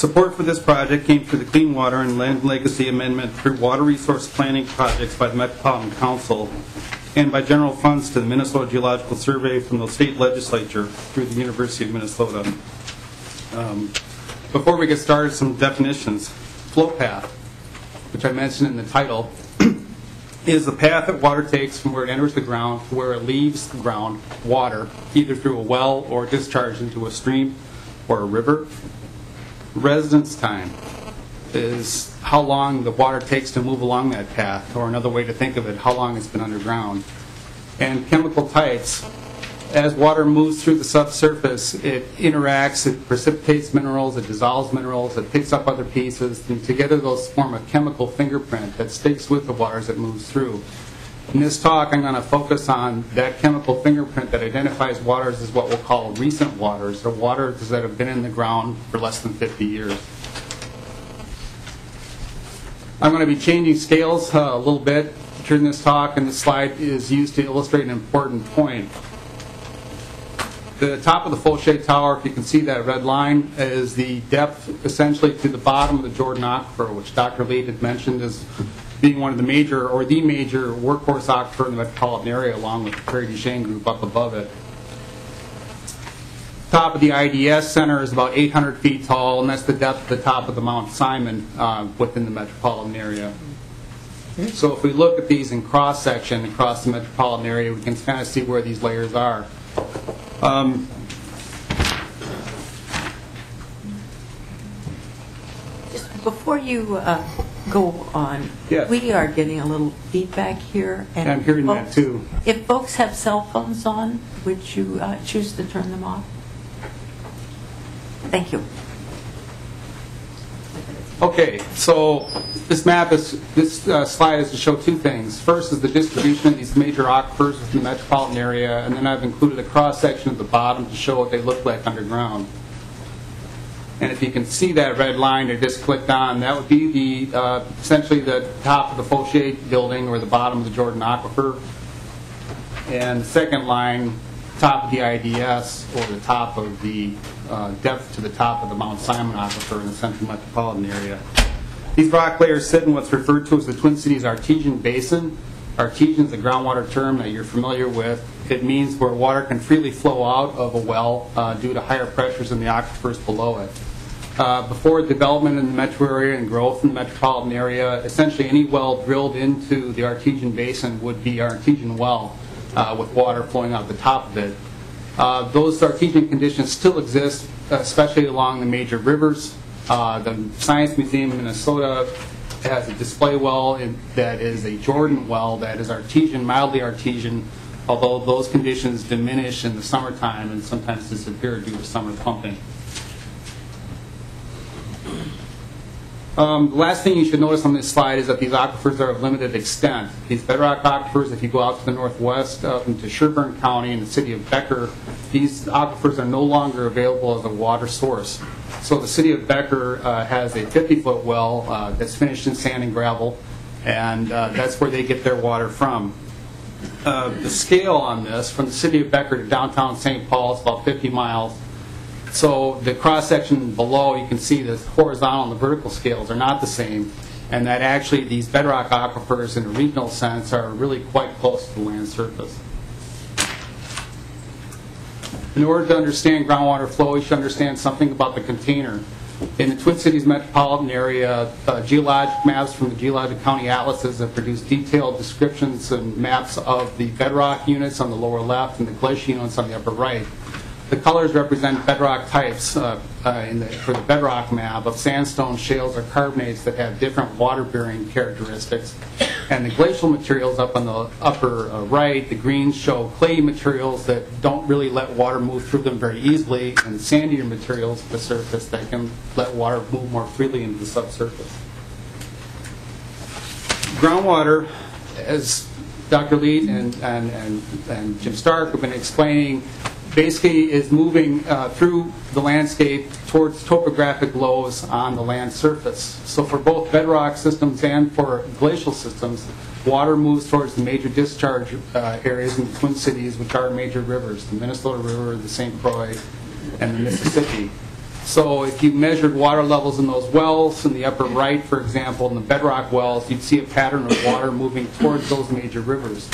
Support for this project came through the Clean Water and Land Legacy Amendment through water resource planning projects by the Metropolitan Council and by general funds to the Minnesota Geological Survey from the state legislature through the University of Minnesota. Before we get started, some definitions. Flow path, which I mentioned in the title, is the path that water takes from where it enters the ground to where it leaves the ground, water, either through a well or discharged into a stream or a river. Residence time is how long the water takes to move along that path, or another way to think of it, how long it's been underground. And chemical types, as water moves through the subsurface, it interacts, it precipitates minerals, it dissolves minerals, it picks up other pieces, and together those form a chemical fingerprint that sticks with the water as it moves through. In this talk, I'm going to focus on that chemical fingerprint that identifies waters as what we'll call recent waters, or waters that have been in the ground for less than 50 years. I'm going to be changing scales a little bit during this talk, and this slide is used to illustrate an important point. The top of the Fauchet Tower, if you can see that red line, is the depth essentially to the bottom of the Jordan Aquifer, which Dr. Leete had mentioned as being one of the major, or the major, workhorse aquifer in the metropolitan area, along with the Prairie du Chien group up above it. Top of the IDS center is about 800 feet tall, and that's the depth at the top of the Mount Simon within the metropolitan area. So if we look at these in cross-section across the metropolitan area, we can kind of see where these layers are. Just before you go on, yes. We are getting a little feedback here. And I'm hearing folks, that too. If folks have cell phones on, would you choose to turn them off? Thank you. Okay, so this map is, this slide is to show two things. First is the distribution of these major aquifers within the metropolitan area, and then I've included a cross-section at the bottom to show what they look like underground. And if you can see that red line I just clicked on, that would be the essentially the top of the Fauchet building or the bottom of the Jordan Aquifer. And the second line, top of the IDS, or the top of the depth to the top of the Mount Simon aquifer in the central metropolitan area. These rock layers sit in what's referred to as the Twin Cities Artesian Basin. Artesian is a groundwater term that you're familiar with. It means where water can freely flow out of a well due to higher pressures in the aquifers below it. Before development in the metro area and growth in the metropolitan area, essentially any well drilled into the Artesian Basin would be Artesian well. With water flowing out the top of it. Those artesian conditions still exist, especially along the major rivers. The Science Museum in Minnesota has a display well that is a Jordan well that is artesian, mildly artesian, although those conditions diminish in the summertime and sometimes disappear due to summer pumping. The last thing you should notice on this slide is that these aquifers are of limited extent. These bedrock aquifers, if you go out to the northwest into Sherburne County and the city of Becker, these aquifers are no longer available as a water source. So the city of Becker has a 50-foot well that's finished in sand and gravel, and that's where they get their water from. The scale on this, from the city of Becker to downtown St. Paul, is about 50 miles. So the cross-section below, you can see the horizontal and the vertical scales are not the same, and that actually these bedrock aquifers in a regional sense are really quite close to the land surface. In order to understand groundwater flow, you should understand something about the container. In the Twin Cities metropolitan area, geologic maps from the Geologic County Atlases have produced detailed descriptions and maps of the bedrock units on the lower left and the glacier units on the upper right. The colors represent bedrock types for the bedrock map of sandstone, shales, or carbonates that have different water-bearing characteristics. And the glacial materials up on the upper right, the greens show clay materials that don't really let water move through them very easily, and sandier materials at the surface that can let water move more freely into the subsurface. Groundwater, as Dr. Leete and Jim Stark have been explaining, basically is moving through the landscape towards topographic lows on the land surface. So for both bedrock systems and for glacial systems, water moves towards the major discharge areas in the Twin Cities, which are major rivers, the Minnesota River, the St. Croix, and the Mississippi. So if you measured water levels in those wells, in the upper right, for example, in the bedrock wells, you'd see a pattern of water moving towards those major rivers.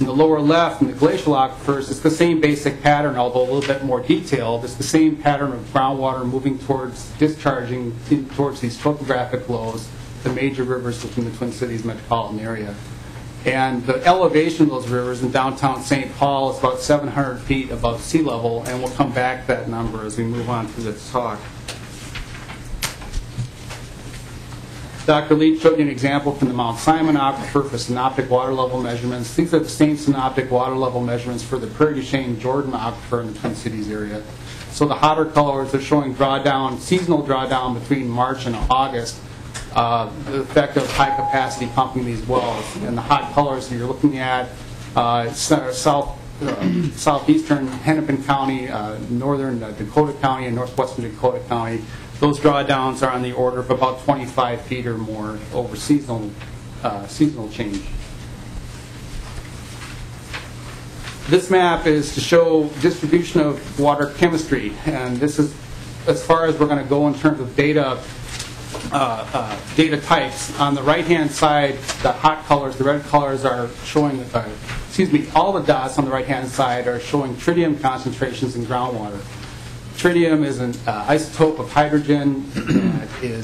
In the lower left, in the glacial aquifers, it's the same basic pattern, although a little bit more detailed. It's the same pattern of groundwater moving towards, discharging towards these topographic lows, the major rivers within the Twin Cities metropolitan area. And the elevation of those rivers in downtown St. Paul is about 700 feet above sea level, and we'll come back to that number as we move on through this talk. Dr. Leete showed you an example from the Mount Simon aquifer for synoptic water level measurements. These are the same synoptic water level measurements for the Prairie du Chien Jordan aquifer in the Twin Cities area. So the hotter colors are showing drawdown, seasonal drawdown between March and August. The effect of high-capacity pumping these wells, and the hot colors that you're looking at, southeastern Hennepin County, northern Dakota County, and northwestern Dakota County. Those drawdowns are on the order of about 25 feet or more over seasonal change. This map is to show distribution of water chemistry, and this is as far as we're going to go in terms of data types. On the right-hand side, the hot colors, the red colors are showing, all the dots on the right-hand side are showing tritium concentrations in groundwater. Tritium is an isotope of hydrogen,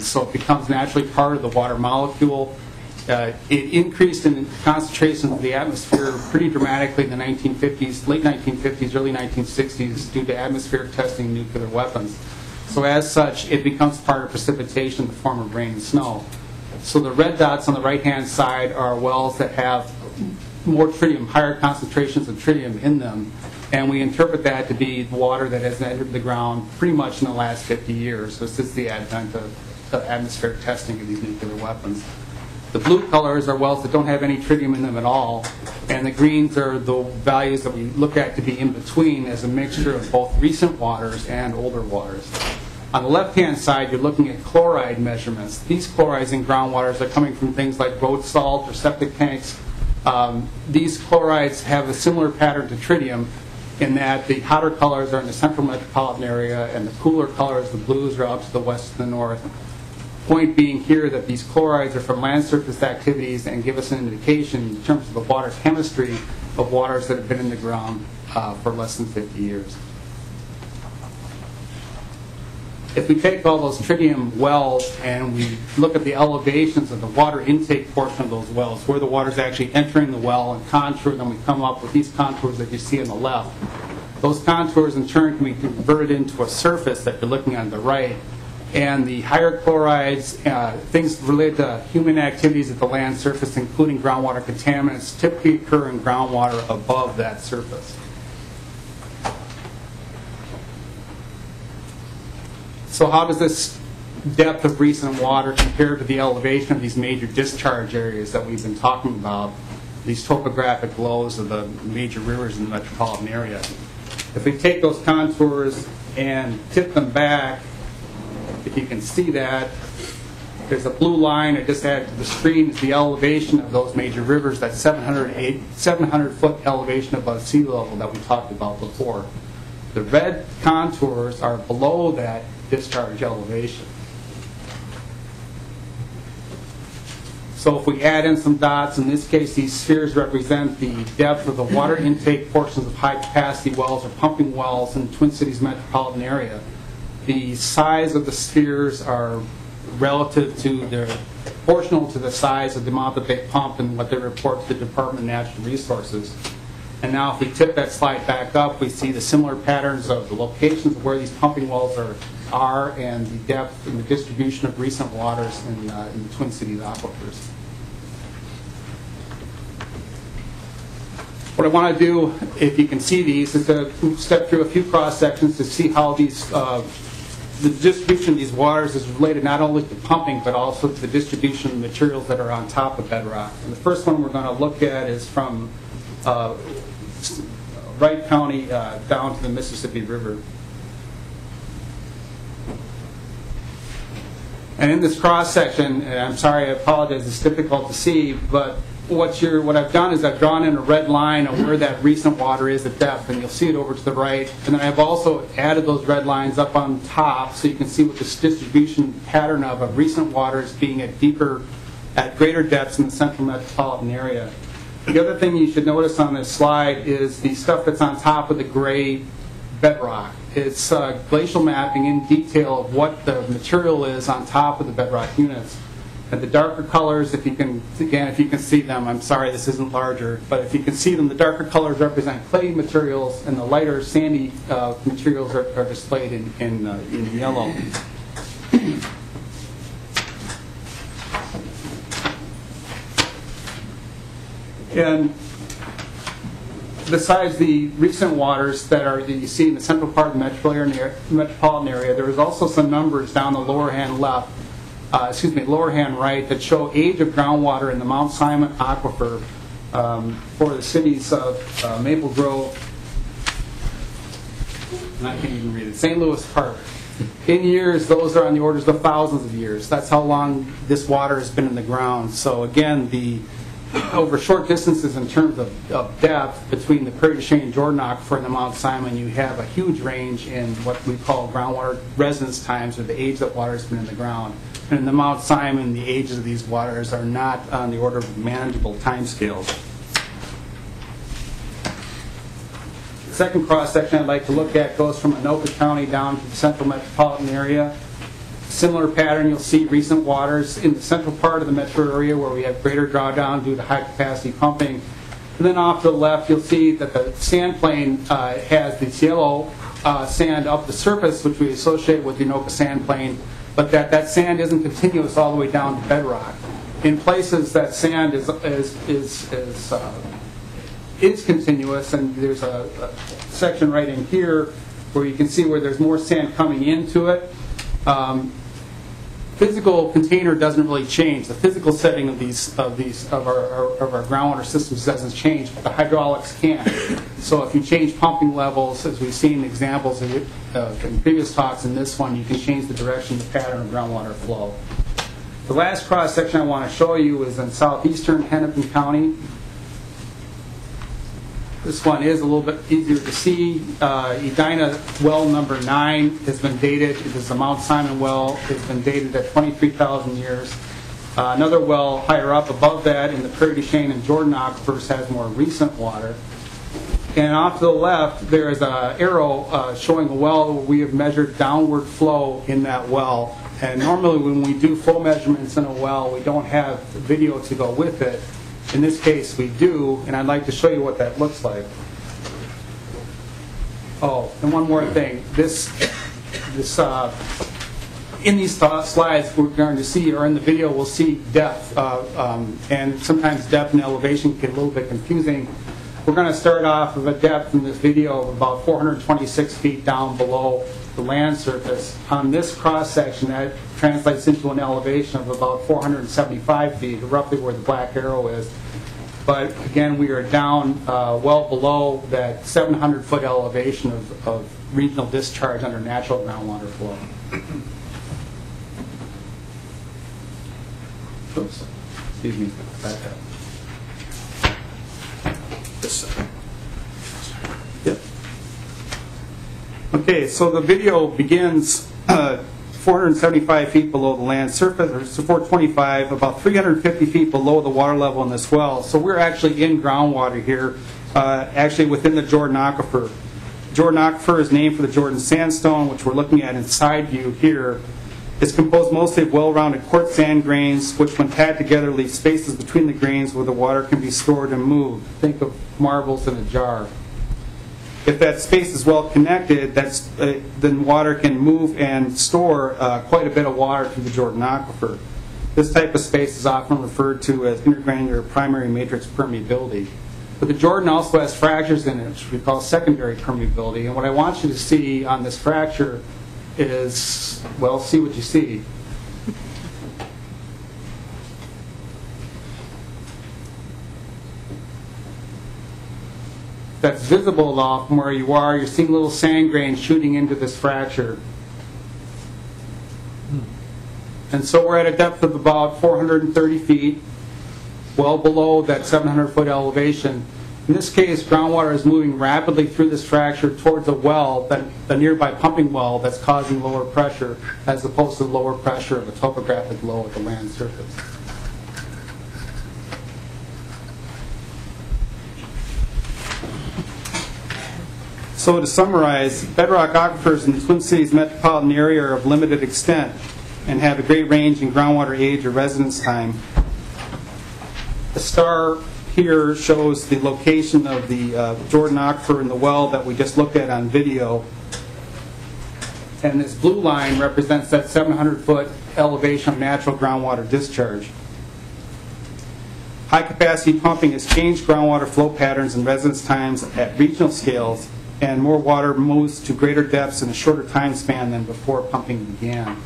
so it becomes naturally part of the water molecule. It increased in concentration of the atmosphere pretty dramatically in the 1950s, late 1950s, early 1960s, due to atmospheric testing nuclear weapons. So as such, it becomes part of precipitation in the form of rain and snow. So the red dots on the right-hand side are wells that have more tritium, higher concentrations of tritium in them, and we interpret that to be water that has entered the ground pretty much in the last 50 years, so since the advent of atmospheric testing of these nuclear weapons. The blue colors are wells that don't have any tritium in them at all, and the greens are the values that we look at to be in between as a mixture of both recent waters and older waters. On the left-hand side, you're looking at chloride measurements. These chlorides in groundwaters are coming from things like road salt or septic tanks. These chlorides have a similar pattern to tritium in that the hotter colors are in the central metropolitan area and the cooler colors, the blues, are out to the west and the north. Point being here that these chlorides are from land surface activities and give us an indication in terms of the water chemistry of waters that have been in the ground for less than 50 years. If we take all those tritium wells and we look at the elevations of the water intake portion of those wells, where the water is actually entering the well and contour, then we come up with these contours that you see on the left. Those contours in turn can be converted into a surface that you're looking on the right. And the higher chlorides, things related to human activities at the land surface, including groundwater contaminants, typically occur in groundwater above that surface. So how does this depth of recent water compare to the elevation of these major discharge areas that we've been talking about, these topographic lows of the major rivers in the metropolitan area? If we take those contours and tip them back, if you can see that, there's a blue line I just added to the screen. It's the elevation of those major rivers, that 700-foot elevation above sea level that we talked about before. The red contours are below that discharge elevation. So if we add in some dots, in this case these spheres represent the depth of the water intake portions of high-capacity wells or pumping wells in the Twin Cities metropolitan area. The size of the spheres are relative to their, proportional to the size of the amount that they pump and what they report to the Department of Natural Resources. And now if we tip that slide back up, we see the similar patterns of the locations of where these pumping wells are and the depth and the distribution of recent waters in the Twin Cities aquifers. What I want to do, if you can see these, is to step through a few cross-sections to see how these the distribution of these waters is related not only to pumping, but also to the distribution of materials that are on top of bedrock. And the first one we're going to look at is from Wright County down to the Mississippi River. And in this cross-section, and I'm sorry, I apologize, it's difficult to see, but what I've done is I've drawn in a red line of where that recent water is at depth, and you'll see it over to the right. And then I've also added those red lines up on top so you can see what this distribution pattern of recent water is being at deeper, at greater depths in the central metropolitan area. The other thing you should notice on this slide is the stuff that's on top of the gray bedrock. It's glacial mapping in detail of what the material is on top of the bedrock units. And the darker colors, if you can, again, if you can see them, I'm sorry this isn't larger, but if you can see them, the darker colors represent clay materials, and the lighter sandy materials are displayed in yellow. And besides the recent waters that you see in the central part of the metropolitan area, there is also some numbers down the lower hand left. Lower hand right, that show age of groundwater in the Mount Simon aquifer for the cities of Maple Grove, and I can't even read it, St. Louis Park. In years, those are on the orders of thousands of years. That's how long this water has been in the ground. So again, over short distances in terms of depth between the Prairie du Chien and Jordan aquifer and the Mount Simon, you have a huge range in what we call groundwater residence times, or the age that water has been in the ground. And in the Mount Simon, the ages of these waters are not on the order of manageable timescales. The second cross-section I'd like to look at goes from Anoka County down to the central metropolitan area. Similar pattern, you'll see recent waters in the central part of the metro area where we have greater drawdown due to high-capacity pumping. And then off to the left, you'll see that the sand plain has this yellow sand up the surface, which we associate with the Anoka sand plain, but that sand isn't continuous all the way down to bedrock. In places that sand is continuous, and there's a section right in here where you can see where there's more sand coming into it. Physical container doesn't really change. The physical setting of our groundwater systems doesn't change, but the hydraulics can. So if you change pumping levels, as we've seen examples of it, in previous talks in this one, you can change the direction, the pattern of groundwater flow. The last cross-section I want to show you is in southeastern Hennepin County. This one is a little bit easier to see. Edina well number 9 has been dated. It is the Mount Simon well. It's been dated at 23,000 years. Another well higher up above that in the Prairie du Chien and Jordan aquifers has more recent water. And off to the left, there is an arrow showing a well where we have measured downward flow in that well. And normally when we do flow measurements in a well, we don't have video to go with it. In this case, we do, and I'd like to show you what that looks like. Oh, and one more thing. In these slides we're going to see, or in the video, we'll see depth. And sometimes depth and elevation get a little bit confusing. We're going to start off with a depth in this video of about 426 feet down below the land surface. On this cross-section, that translates into an elevation of about 475 feet, roughly where the black arrow is. But again, we are down well below that 700-foot elevation of regional discharge under natural groundwater flow. Oops, excuse me, back up. This side. Yep. Okay, so the video begins 475 feet below the land surface, or 425, about 350 feet below the water level in this well. So we're actually in groundwater here, actually within the Jordan aquifer. Jordan aquifer is named for the Jordan sandstone, which we're looking at in side view here. It's composed mostly of well-rounded quartz sand grains, which when packed together leave spaces between the grains where the water can be stored and moved. Think of marbles in a jar. If that space is well connected, then water can move and store quite a bit of water through the Jordan aquifer. This type of space is often referred to as intergranular primary matrix permeability. But the Jordan also has fractures in it, which we call secondary permeability. And what I want you to see on this fracture is, well, see what you see. That's visible off from where you are. You're seeing little sand grains shooting into this fracture. And so we're at a depth of about 430 feet. well below that 700-foot elevation. In this case, groundwater is moving rapidly through this fracture towards a well, the nearby pumping well, that's causing lower pressure, as opposed to the lower pressure of a topographic low at the land surface. So to summarize, bedrock aquifers in the Twin Cities metropolitan area are of limited extent and have a great range in groundwater age or residence time. The star here shows the location of the Jordan aquifer and the well that we just looked at on video. And this blue line represents that 700-foot elevation of natural groundwater discharge. High-capacity pumping has changed groundwater flow patterns and residence times at regional scales, and more water moves to greater depths in a shorter time span than before pumping began.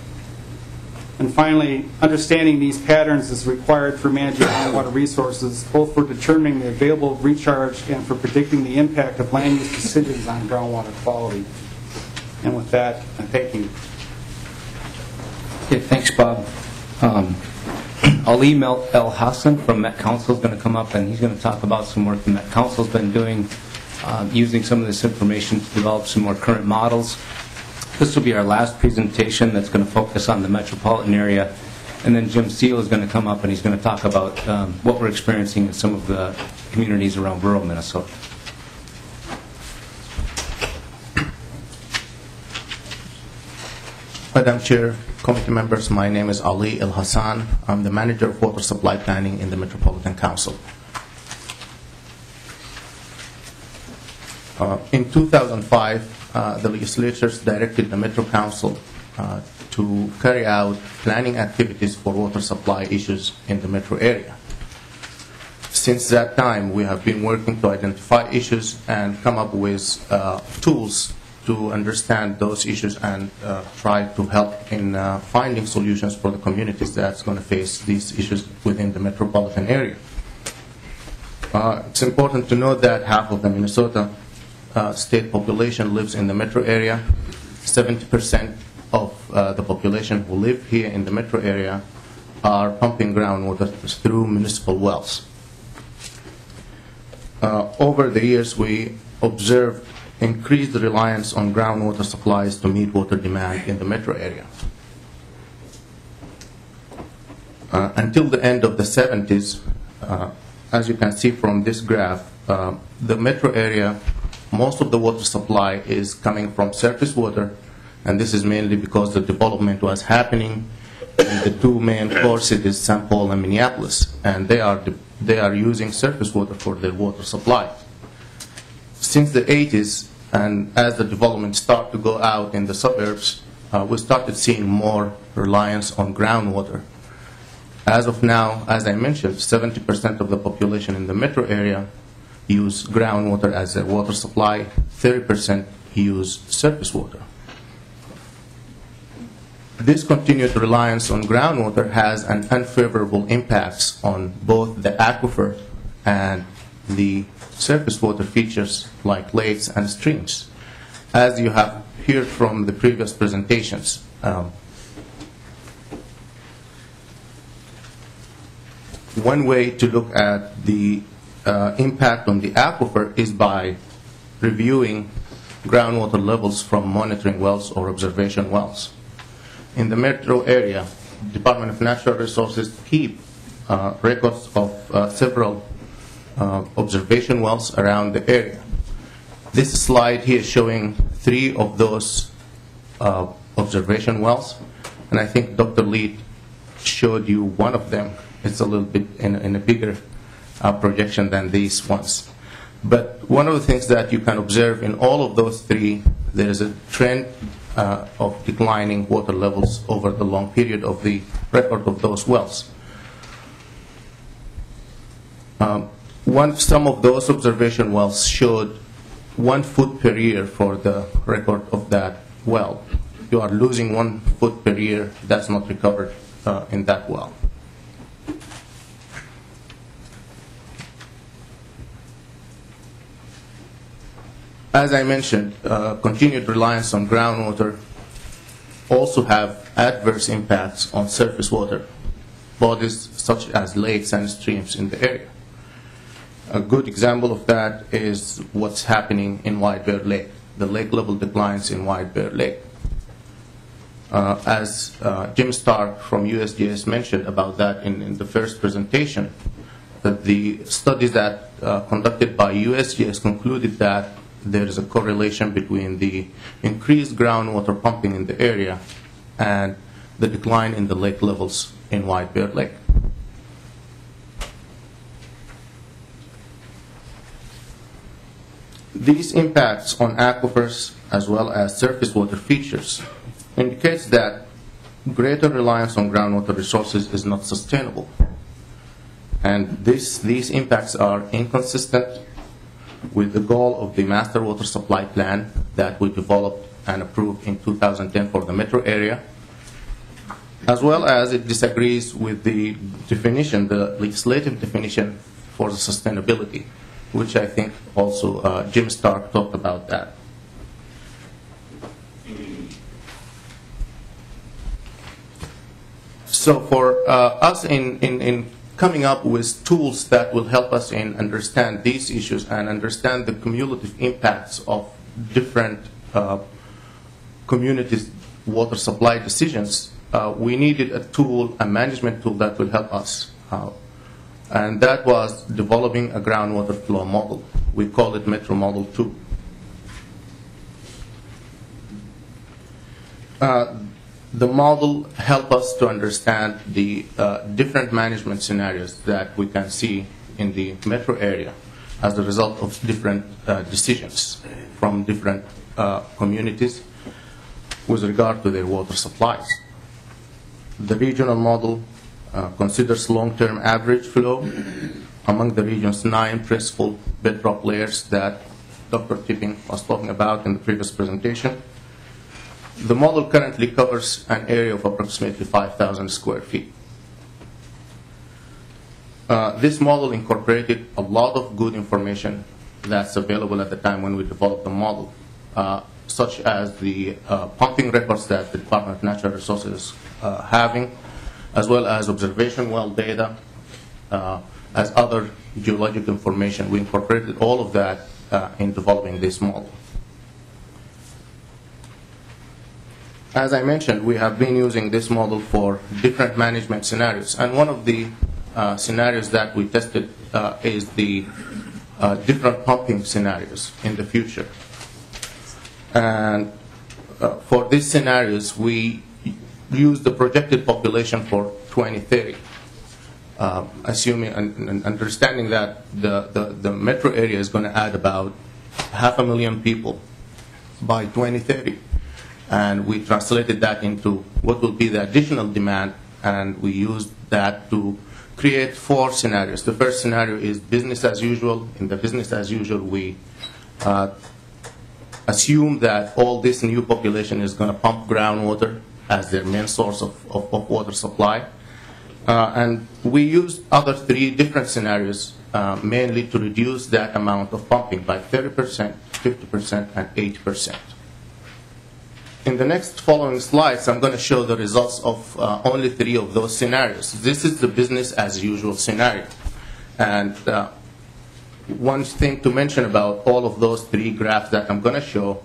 And finally, understanding these patterns is required for managing groundwater resources, both for determining the available recharge and for predicting the impact of land use decisions on groundwater quality. And with that, I thank you. Okay, thanks, Bob. Ali El Hassan from Met Council is going to come up, and he's going to talk about some work the Met Council's been doing, using some of this information to develop some more current models. This will be our last presentation that's going to focus on the metropolitan area. And then Jim Seale is going to come up and he's going to talk about what we're experiencing in some of the communities around rural Minnesota. Madam Chair, committee members, my name is Ali El Hassan. I'm the manager of water supply planning in the Metropolitan Council. In 2005, the legislatures directed the Metro Council to carry out planning activities for water supply issues in the metro area. Since that time, we have been working to identify issues and come up with tools to understand those issues and try to help in finding solutions for the communities that's going to face these issues within the metropolitan area. It's important to note that half of the Minnesota state population lives in the metro area. 70% of the population who live here in the metro area are pumping groundwater through municipal wells. Over the years, we observed increased reliance on groundwater supplies to meet water demand in the metro area. Until the end of the 70s, as you can see from this graph, the metro area, most of the water supply is coming from surface water, and this is mainly because the development was happening in the two main core cities, St. Paul and Minneapolis, and they are using surface water for their water supply. Since the 80s, and as the development started to go out in the suburbs, we started seeing more reliance on groundwater. As of now, as I mentioned, 70% of the population in the metro area use groundwater as a water supply, 30% use surface water. This continued reliance on groundwater has an unfavorable impact on both the aquifer and the surface water features like lakes and streams. As you have heard from the previous presentations, one way to look at the impact on the aquifer is by reviewing groundwater levels from monitoring wells or observation wells. In the metro area, Department of Natural Resources keep records of several observation wells around the area. This slide here is showing 3 of those observation wells, and I think Dr. Leete showed you one of them. It's a little bit in a bigger projection than these ones. But one of the things that you can observe in all of those 3, there is a trend of declining water levels over the long period of the record of those wells. Some of those observation wells showed 1 foot per year for the record of that well. You are losing 1 foot per year that's not recovered in that well. As I mentioned, continued reliance on groundwater also have adverse impacts on surface water. bodies such as lakes and streams in the area. A good example of that is what's happening in White Bear Lake, the lake level declines in White Bear Lake. As Jim Stark from USGS mentioned about that in the first presentation, that the studies that conducted by USGS concluded that there is a correlation between the increased groundwater pumping in the area and the decline in the lake levels in White Bear Lake. These impacts on aquifers as well as surface water features indicates that greater reliance on groundwater resources is not sustainable. And these impacts are inconsistent with the goal of the Master Water Supply Plan that we developed and approved in 2010 for the metro area, as well as it disagrees with the definition, the legislative definition for the sustainability, which I think also Jim Stark talked about that. So for us in coming up with tools that will help us in understand these issues and understand the cumulative impacts of different communities' water supply decisions, we needed a tool, a management tool that will help us. And that was developing a groundwater flow model. We call it Metro Model 2. The model helps us to understand the different management scenarios that we can see in the metro area as a result of different decisions from different communities with regard to their water supplies. The regional model considers long-term average flow among the region's 9 principal bedrock layers that Dr. Tipping was talking about in the previous presentation. The model currently covers an area of approximately 5,000 square feet. This model incorporated a lot of good information that's available at the time when we developed the model, such as the pumping records that the Department of Natural Resources having, as well as observation well data, as other geologic information. We incorporated all of that in developing this model. As I mentioned, we have been using this model for different management scenarios. And one of the scenarios that we tested is the different pumping scenarios in the future. And for these scenarios, we used the projected population for 2030, assuming and understanding that the metro area is going to add about 500,000 people by 2030. And we translated that into what will be the additional demand, and we used that to create 4 scenarios. The first scenario is business as usual. In the business as usual, we assume that all this new population is going to pump groundwater as their main source of water supply. And we used other 3 different scenarios mainly to reduce that amount of pumping by 30%, 50%, and 80%. In the next following slides, I'm going to show the results of only 3 of those scenarios. This is the business as usual scenario. And one thing to mention about all of those 3 graphs that I'm going to show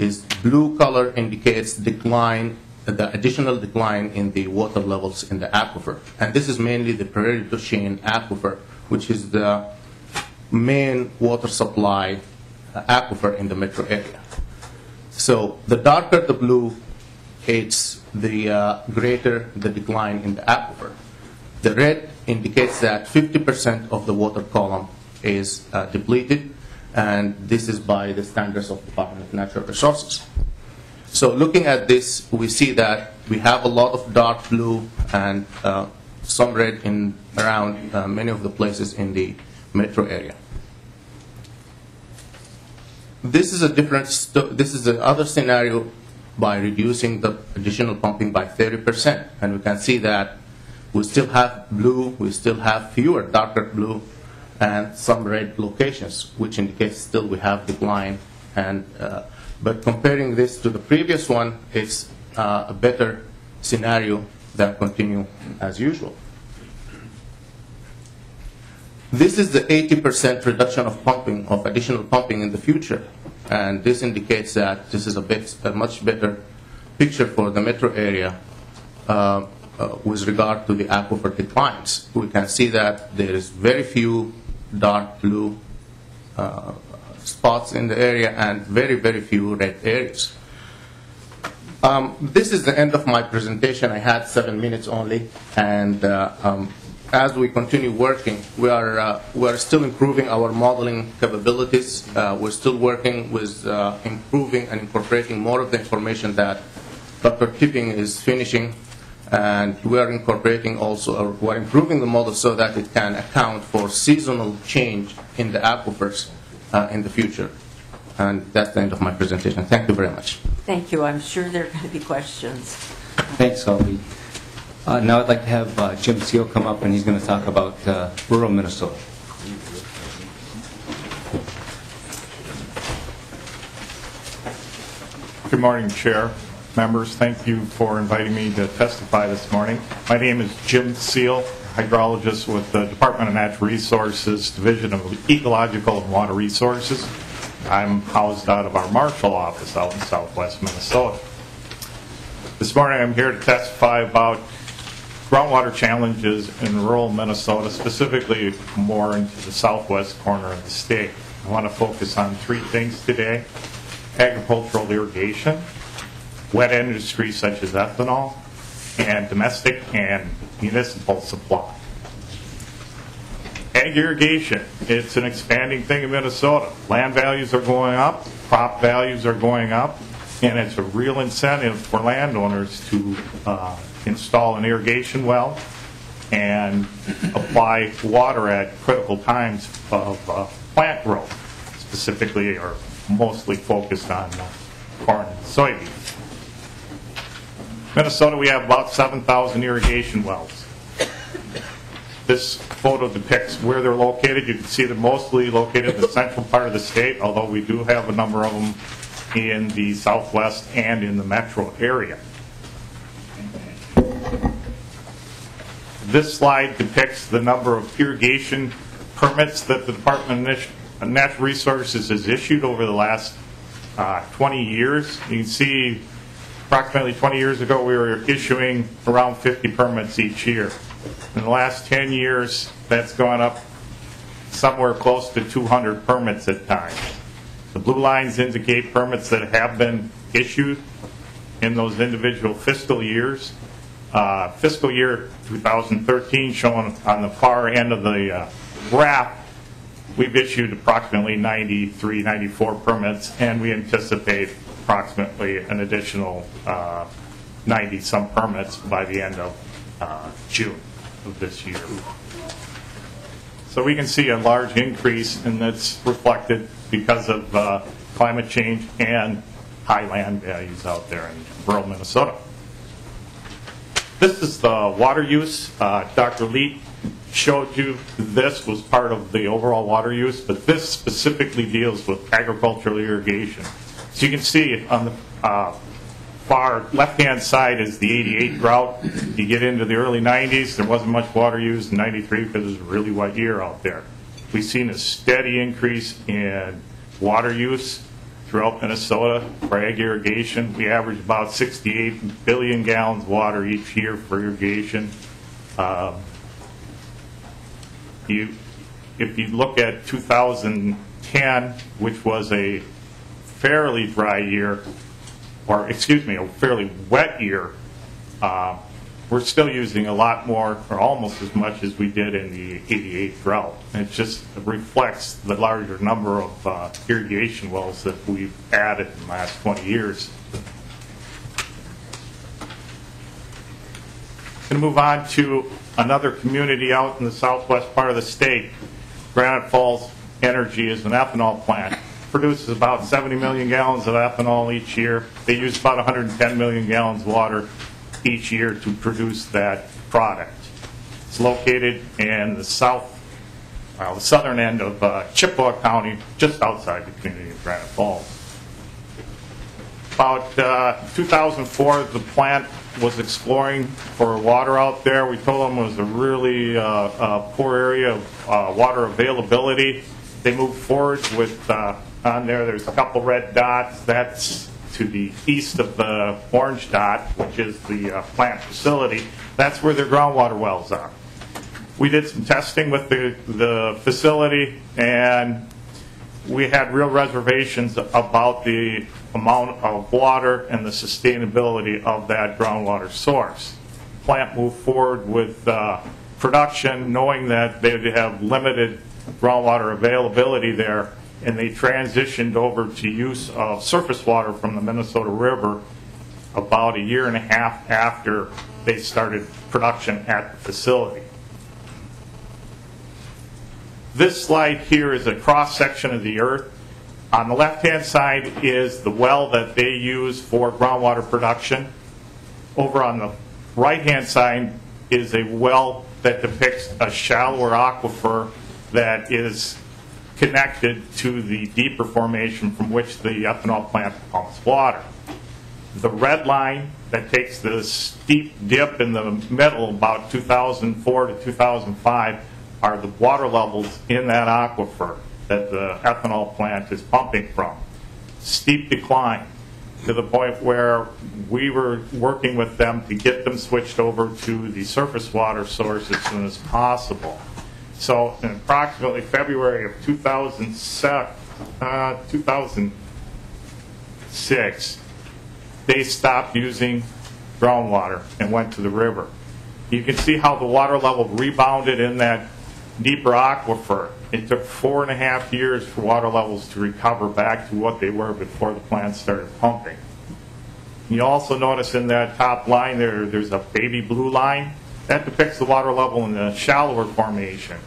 is blue color indicates decline, the additional decline in the water levels in the aquifer. And this is mainly the Prairie du Chien aquifer, which is the main water supply aquifer in the metro area. So the darker the blue, it's the greater the decline in the aquifer. The red indicates that 50% of the water column is depleted, and this is by the standards of the Department of Natural Resources. So looking at this, we see that we have a lot of dark blue and some red in around many of the places in the metro area. This is a different. This is another scenario by reducing the additional pumping by 30%, and we can see that we still have blue, we still have fewer darker blue, and some red locations, which indicates still we have decline. And but comparing this to the previous one, it's a better scenario than continue as usual. This is the 80% reduction of pumping, of additional pumping in the future. And this indicates that this is a much better picture for the metro area with regard to the aquifer declines. We can see that there is very few dark blue spots in the area and very, very few red areas. This is the end of my presentation. I had 7 minutes only, and as we continue working, we are still improving our modeling capabilities. We're still working with improving and incorporating more of the information that Dr. Tipping is finishing, and we are incorporating also, or we're improving the model so that it can account for seasonal change in the aquifers in the future. And that's the end of my presentation. Thank you very much. Thank you. I'm sure there are going to be questions. Thanks, Albie. Now I'd like to have Jim Seale come up, and he's going to talk about rural Minnesota. Good morning, Chair, members. Thank you for inviting me to testify this morning. My name is Jim Seale, hydrologist with the Department of Natural Resources, Division of Ecological and Water Resources. I'm housed out of our Marshall office out in southwest Minnesota. This morning I'm here to testify about groundwater challenges in rural Minnesota, specifically more into the southwest corner of the state. I want to focus on three things today: agricultural irrigation, wet industries such as ethanol, and domestic and municipal supply. Ag irrigation, it's an expanding thing in Minnesota. Land values are going up, crop values are going up, and it's a real incentive for landowners to install an irrigation well and apply water at critical times of plant growth, specifically or mostly focused on corn and soybeans. Minnesota, we have about 7,000 irrigation wells. This photo depicts where they're located. You can see they're mostly located in the central part of the state, although we do have a number of them in the southwest and in the metro area. This slide depicts the number of irrigation permits that the Department of Natural Resources has issued over the last 20 years. You can see approximately 20 years ago we were issuing around 50 permits each year. In the last 10 years, that's gone up somewhere close to 200 permits at times. The blue lines indicate permits that have been issued in those individual fiscal years. Fiscal year 2013, shown on the far end of the graph, we've issued approximately 93, 94 permits, and we anticipate approximately an additional 90-some permits by the end of June of this year. So we can see a large increase, and that's reflected because of climate change and high land values out there in rural Minnesota. This is the water use. Dr. Leete showed you this was part of the overall water use, but this specifically deals with agricultural irrigation. So you can see on the far left-hand side is the 88 drought. You get into the early 90s, there wasn't much water used. In 93, because it was a really wet year out there. We've seen a steady increase in water use throughout Minnesota for ag irrigation. We average about 68 billion gallons of water each year for irrigation. If you look at 2010, which was a fairly dry year, or excuse me, a fairly wet year, we're still using a lot more, or almost as much as we did in the 88 drought. It just reflects the larger number of irrigation wells that we've added in the last 20 years. I'm going to move on to another community out in the southwest part of the state. Granite Falls Energy is an ethanol plant. Produces about 70 million gallons of ethanol each year. They use about 110 million gallons of water each year to produce that product. It's located in the southern end of Chippewa County, just outside the community of Granite Falls. About 2004, the plant was exploring for water out there. We told them it was a really poor area of water availability. They moved forward with, on there, there's a couple red dots. That's to the east of the orange dot, which is the plant facility. That's where their groundwater wells are. We did some testing with the facility, and we had real reservations about the amount of water and the sustainability of that groundwater source. Plant moved forward with production, knowing that they'd have limited groundwater availability there, and they transitioned over to use of surface water from the Minnesota River about a year and a half after they started production at the facility. This slide here is a cross-section of the earth. On the left-hand side is the well that they use for groundwater production. Over on the right-hand side is a well that depicts a shallower aquifer that is connected to the deeper formation from which the ethanol plant pumps water. The red line that takes the steep dip in the middle about 2004 to 2005 are the water levels in that aquifer that the ethanol plant is pumping from. Steep decline to the point where we were working with them to get them switched over to the surface water source as soon as possible. So in approximately February of 2006, they stopped using groundwater and went to the river. You can see how the water level rebounded in that deeper aquifer. It took 4.5 years for water levels to recover back to what they were before the plant started pumping. You also notice in that top line there, there's a baby blue line. That depicts the water level in the shallower formation.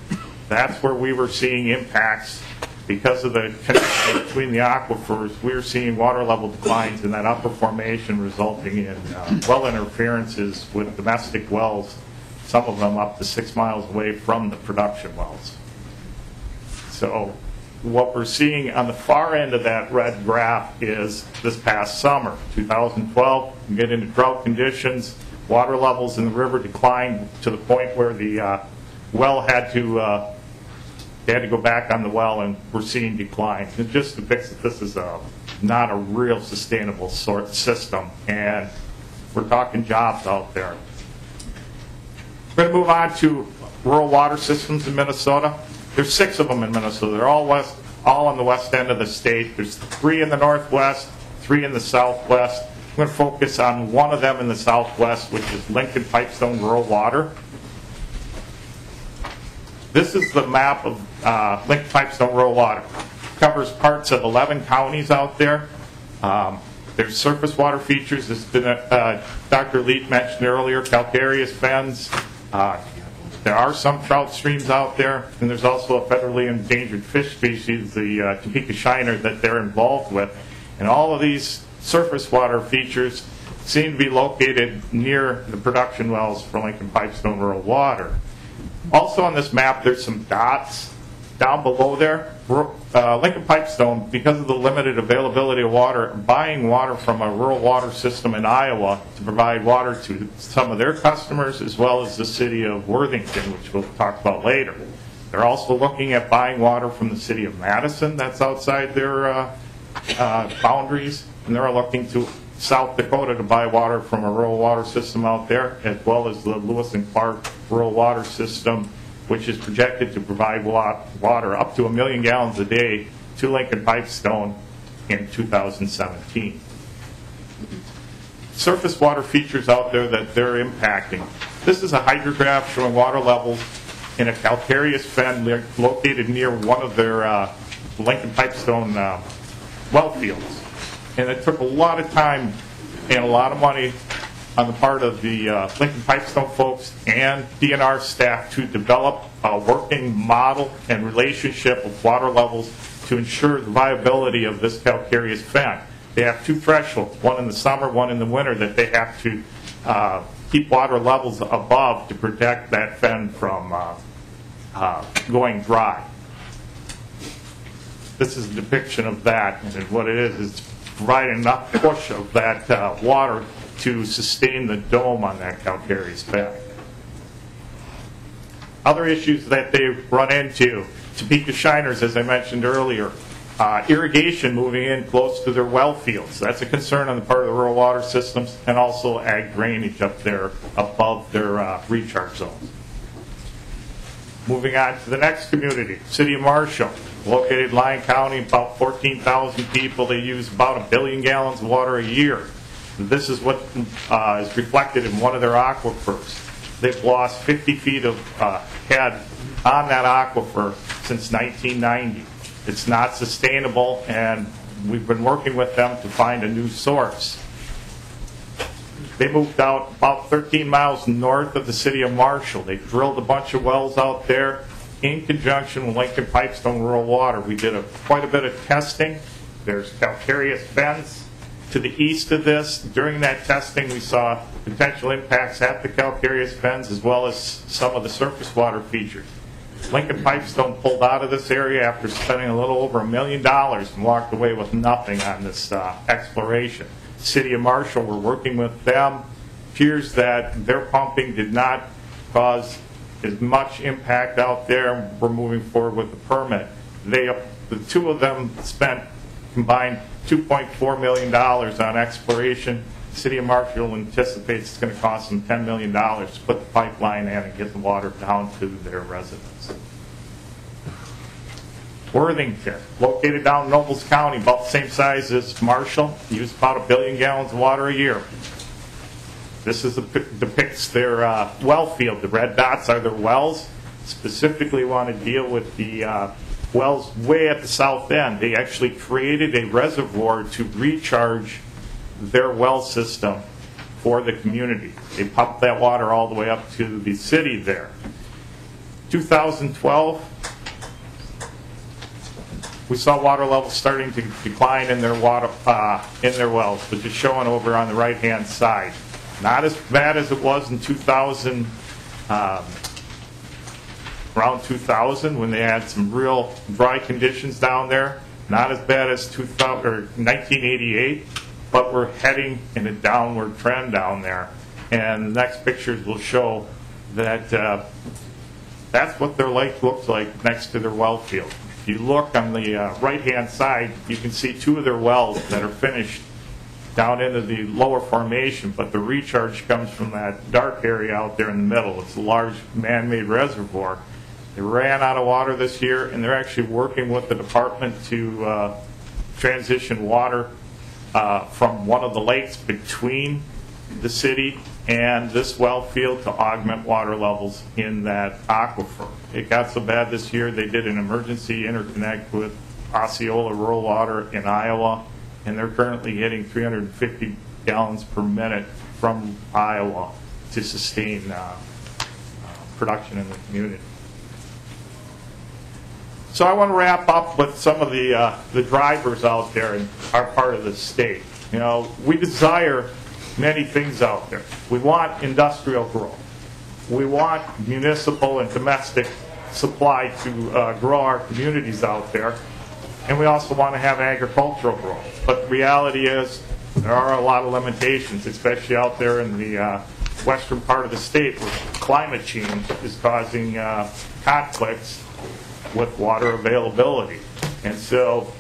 That's where we were seeing impacts because of the connection between the aquifers. We were seeing water level declines in that upper formation resulting in well interferences with domestic wells, some of them up to 6 miles away from the production wells. So what we're seeing on the far end of that red graph is this past summer, 2012, we get into drought conditions. Water levels in the river declined to the point where the well had to they had to go back on the well, and we're seeing declines. It just depicts that this is not a real sustainable sort system, and we're talking jobs out there. We're going to move on to rural water systems in Minnesota. There's 6 of them in Minnesota. They're all on the west end of the state. There's 3 in the northwest, 3 in the southwest. I'm going to focus on one of them in the southwest, which is Lincoln Pipestone Rural Water. This is the map of Lincoln Pipestone Rural Water. It covers parts of 11 counties out there. There's surface water features, as Dr. Leete mentioned earlier, calcareous fens. There are some trout streams out there, and there's also a federally endangered fish species, the Topeka Shiner, that they're involved with. And all of these surface water features seem to be located near the production wells for Lincoln Pipestone Rural Water. Also on this map, there's some dots down below there. Lincoln Pipestone, because of the limited availability of water, buying water from a rural water system in Iowa to provide water to some of their customers, as well as the city of Worthington, which we'll talk about later. They're also looking at buying water from the city of Madison, that's outside their boundaries. And they're looking to South Dakota to buy water from a rural water system out there, as well as the Lewis and Clark Rural Water System, which is projected to provide water up to 1 million gallons a day to Lincoln Pipestone in 2017. Surface water features out there that they're impacting. This is a hydrograph showing water levels in a calcareous fen located near one of their Lincoln Pipestone well fields. And it took a lot of time and a lot of money on the part of the Lincoln Pipestone folks and DNR staff to develop a working model and relationship of water levels to ensure the viability of this calcareous fen. They have 2 thresholds, one in the summer, one in the winter, that they have to keep water levels above to protect that fen from going dry. This is a depiction of that, and what it is provide enough push of that water to sustain the dome on that calcareous back. Other issues that they've run into, Topeka shiners, as I mentioned earlier, irrigation moving in close to their well fields. That's a concern on the part of the rural water systems, and also ag drainage up there above their recharge zones. Moving on to the next community, City of Marshall, located in Lyon County, about 14,000 people. They use about 1 billion gallons of water a year. This is what is reflected in one of their aquifers. They've lost 50 feet of head on that aquifer since 1990. It's not sustainable, and we've been working with them to find a new source. They moved out about 13 miles north of the city of Marshall. They drilled a bunch of wells out there in conjunction with Lincoln Pipestone Rural Water. We did quite a bit of testing. There's calcareous bends to the east of this. During that testing, we saw potential impacts at the calcareous bends as well as some of the surface water features. Lincoln Pipestone pulled out of this area after spending a little over $1 million and walked away with nothing on this exploration. City of Marshall, we're working with them. Appears that their pumping did not cause as much impact out there. We're moving forward with the permit. The two of them spent combined $2.4 million on exploration. City of Marshall anticipates it's going to cost them $10 million to put the pipeline in and get the water down to their residents. Worthington, located down in Nobles County, about the same size as Marshall, used about 1 billion gallons of water a year. This is depicts their well field. The red dots are their wells. Specifically want to deal with the wells way at the south end. They actually created a reservoir to recharge their well system for the community. They pumped that water all the way up to the city there. 2012, we saw water levels starting to decline in their water in their wells, which is shown over on the right-hand side. Not as bad as it was in 2000, around 2000, when they had some real dry conditions down there. Not as bad as 2000 or 1988. But we're heading in a downward trend down there. And the next pictures will show that that's what their lake looks like next to their well field. If you look on the right-hand side, you can see two of their wells that are finished down into the lower formation, but the recharge comes from that dark area out there in the middle. It's a large man-made reservoir. They ran out of water this year, and they're actually working with the department to transition water from one of the lakes between the city and this well field to augment water levels in that aquifer. It got so bad this year they did an emergency interconnect with Osceola Rural Water in Iowa, and they're currently hitting 350 gallons per minute from Iowa to sustain production in the community. So I want to wrap up with some of the drivers out there in our part of the state. You know, we desire many things out there. We want industrial growth. We want municipal and domestic supply to grow our communities out there. And we also want to have agricultural growth. But the reality is there are a lot of limitations, especially out there in the western part of the state where climate change is causing conflicts with water availability. And so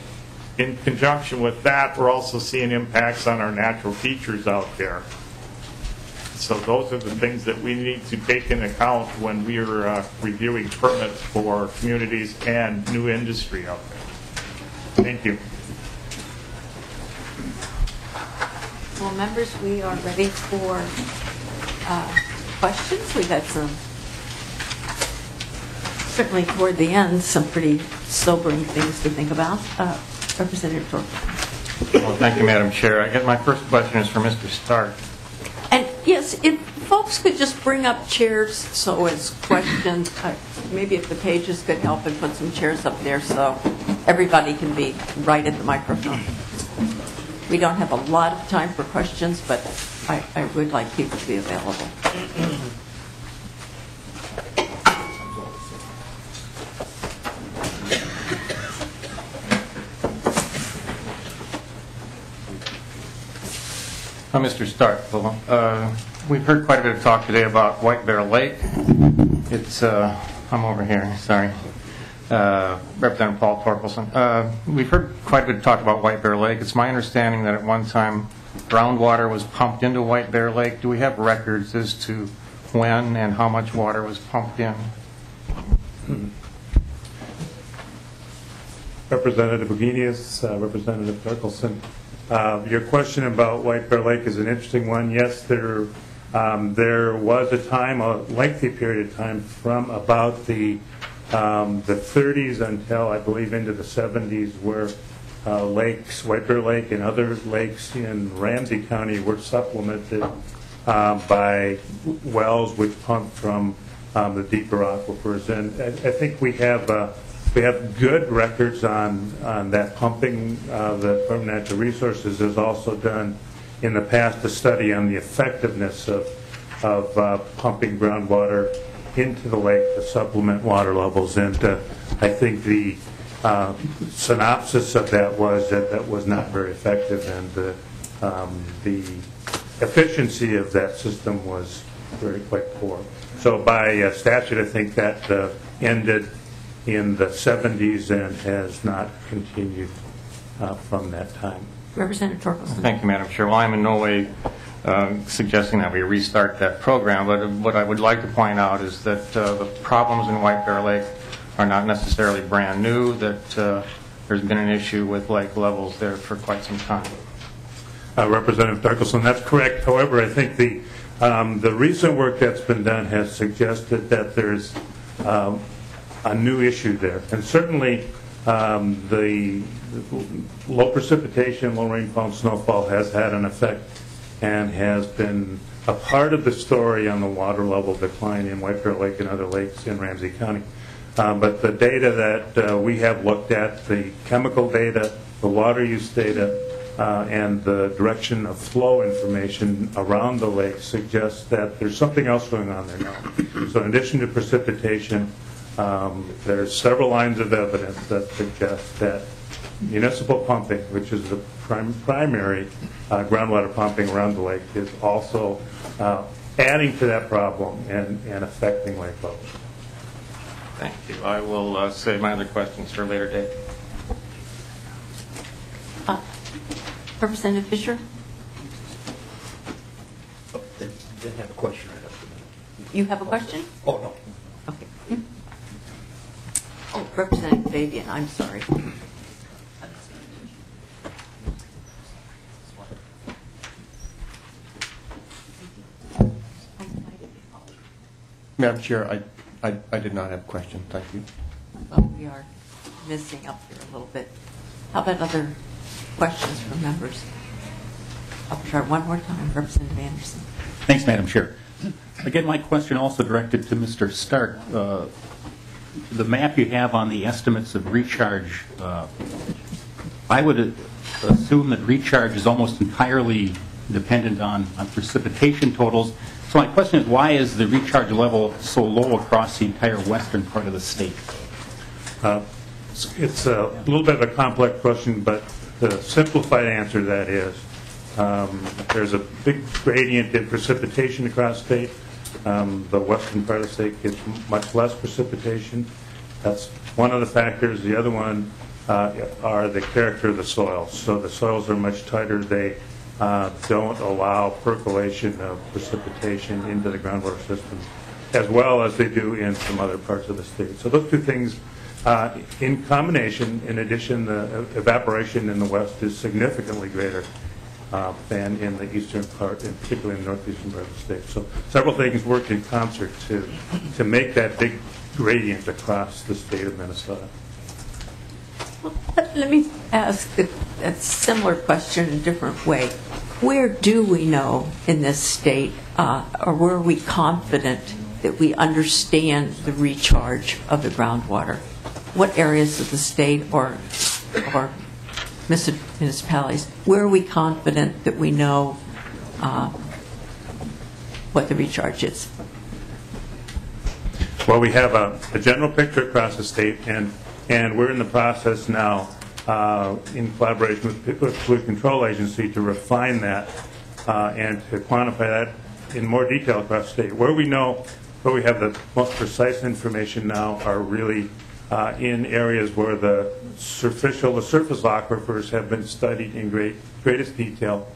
in conjunction with that, we're also seeing impacts on our natural features out there. So those are the things that we need to take into account when we are reviewing permits for communities and new industry out there. Thank you. Well, members, we are ready for questions. We've had some, certainly toward the end, some pretty sobering things to think about. Representative Jordan. Well, thank you, Madam Chair. I guess my first question is for Mr. Stark. And yes, if folks could just bring up chairs so as questions, maybe if the pages could help and put some chairs up there so everybody can be right at the microphone. We don't have a lot of time for questions, but I would like people to be available. Mr. Stark, we've heard quite a bit of talk today about White Bear Lake. It's, I'm over here, sorry. Representative Paul Torkelson. We've heard quite a bit of talk about White Bear Lake. It's my understanding that at one time groundwater was pumped into White Bear Lake. Do we have records as to when and how much water was pumped in? Representative Wagenius, Representative Torkelson. Your question about White Bear Lake is an interesting one. Yes, there was a time, a lengthy period of time, from about the 30s until I believe into the 70s, where lakes, White Bear Lake and other lakes in Ramsey County, were supplemented by wells which pumped from the deeper aquifers. And I think we have good records on that pumping. The Department of Natural Resources has also done in the past a study on the effectiveness of pumping groundwater into the lake to supplement water levels, and I think the synopsis of that was that that was not very effective, and the efficiency of that system was very quite poor. So by statute, I think that ended in the 70s and has not continued from that time. Representative Torkelson. Thank you, Madam Chair. Well, I'm in no way suggesting that we restart that program, but what I would like to point out is that the problems in White Bear Lake are not necessarily brand new, that there's been an issue with lake levels there for quite some time. Representative Torkelson, that's correct. However, I think the recent work that's been done has suggested that there's a new issue there, and certainly the low precipitation, low rainfall, and snowfall has had an effect and has been a part of the story on the water level decline in White Bear Lake and other lakes in Ramsey County. But the data that we have looked at, the chemical data, the water use data, and the direction of flow information around the lake suggests that there's something else going on there now. So in addition to precipitation, there's several lines of evidence that suggest that municipal pumping, which is the primary groundwater pumping around the lake, is also adding to that problem and affecting lake levels. Thank you. I will save my other questions for a later date. Representative Fisher? Oh, they didn't have a question right up to me. You have a question? Oh, no. Okay. Oh, Representative Fabian, I'm sorry. Madam Chair, I did not have a question. Thank you. Well, we are missing up here a little bit. How about other questions from members? I'll try one more time. Representative Anderson. Thanks, Madam Chair. Again, my question also directed to Mr. Stark. The map you have on the estimates of recharge, I would assume that recharge is almost entirely dependent on precipitation totals. So my question is, why is the recharge level so low across the entire western part of the state? It's a little bit of a complex question, but the simplified answer to that is there's a big gradient in precipitation across state. The western part of the state gets much less precipitation. That's one of the factors. The other one are the character of the soils. So the soils are much tighter. They don't allow percolation of precipitation into the groundwater system as well as they do in some other parts of the state. So those two things in combination, in addition, the evaporation in the west is significantly greater than in the eastern part, and particularly in the northeastern part of the state. So several things work in concert to make that big gradient across the state of Minnesota. Let me ask a similar question in a different way. Where do we know in this state, or were we confident that we understand the recharge of the groundwater? What areas of the state or municipalities, where are we confident that we know what the recharge is? Well, we have a general picture across the state, and we're in the process now in collaboration with the Pollution Control Agency to refine that and to quantify that in more detail across the state. Where we know, where we have the most precise information now are really in areas where the surface aquifers have been studied in greatest detail,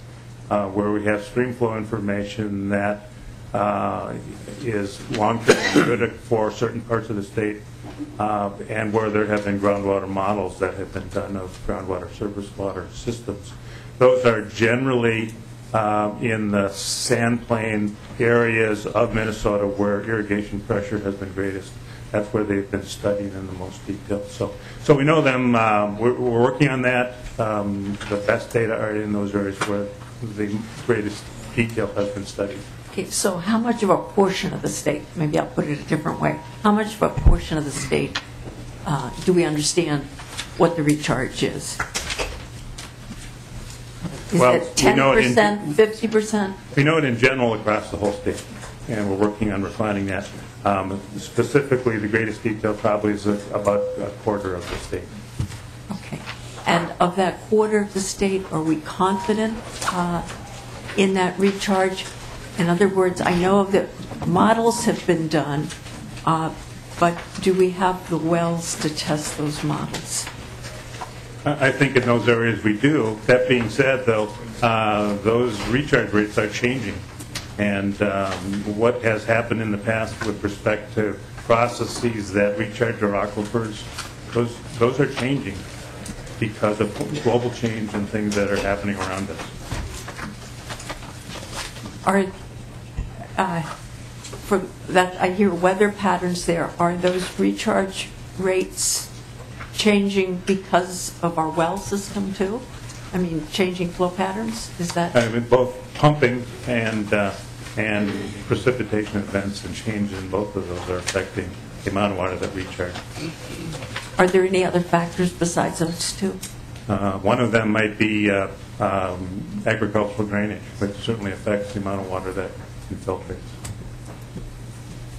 where we have stream flow information that is long-term good for certain parts of the state, and where there have been groundwater models that have been done of groundwater surface water systems. Those are generally in the sand plain areas of Minnesota where irrigation pressure has been greatest. That's where they've been studied in the most detail. So we know them. We're working on that. The best data are in those areas where the greatest detail has been studied. Okay, so how much of a portion of the state, maybe I'll put it a different way, how much of a portion of the state do we understand what the recharge is? Is it 10%, 50%? We know it in general across the whole state, and we're working on refining that. Specifically, the greatest detail probably is about a quarter of the state. Okay. And of that quarter of the state, are we confident in that recharge? In other words, I know that models have been done, but do we have the wells to test those models? I think in those areas we do. That being said, though, those recharge rates are changing. And what has happened in the past with respect to processes that recharge our aquifers, those are changing because of global change and things that are happening around us. From that I hear weather patterns there. Are those recharge rates changing because of our well system too? I mean, changing flow patterns? Is that? I mean, both pumping and precipitation events and change in both of those are affecting the amount of water that we recharge. Are there any other factors besides those two? One of them might be agricultural drainage, which certainly affects the amount of water that infiltrates.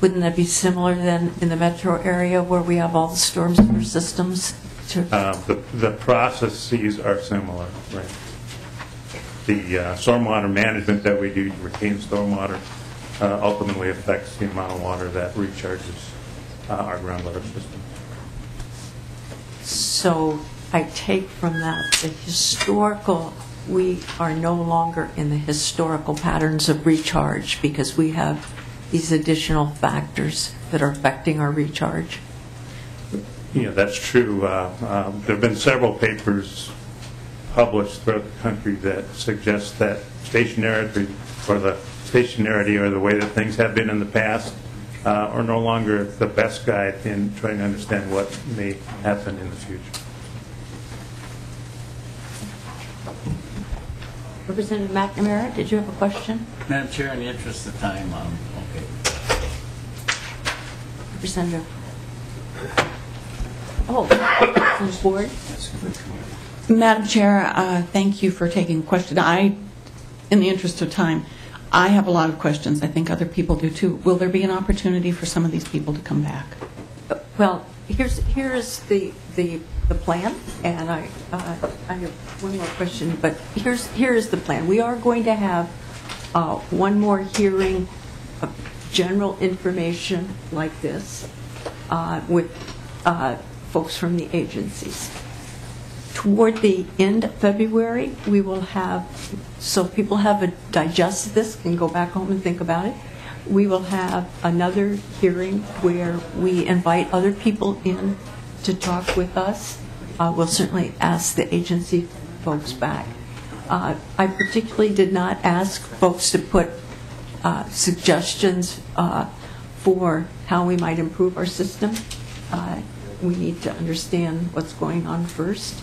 Wouldn't that be similar then in the metro area where we have all the storm sewer systems? The processes are similar, right? The stormwater management that we do to retain stormwater ultimately affects the amount of water that recharges our groundwater system. So I take from that the historical, we are no longer in the historical patterns of recharge because we have these additional factors that are affecting our recharge. Yeah, that's true. There have been several papers published throughout the country that suggest that stationarity or the way that things have been in the past are no longer the best guide in trying to understand what may happen in the future. Representative McNamara, did you have a question? Madam Chair, in the interest of time, okay. Representative. Oh, board. Madam Chair, thank you for taking questions. In the interest of time, I have a lot of questions. I think other people do too. Will there be an opportunity for some of these people to come back? Well, here is the plan, and I have one more question. But here is the plan. We are going to have one more hearing of general information like this with. Folks from the agencies. Toward the end of February, we will have, so people have digested this, can go back home and think about it. We will have another hearing where we invite other people in to talk with us. We'll certainly ask the agency folks back. I particularly did not ask folks to put suggestions for how we might improve our system. We need to understand what's going on first,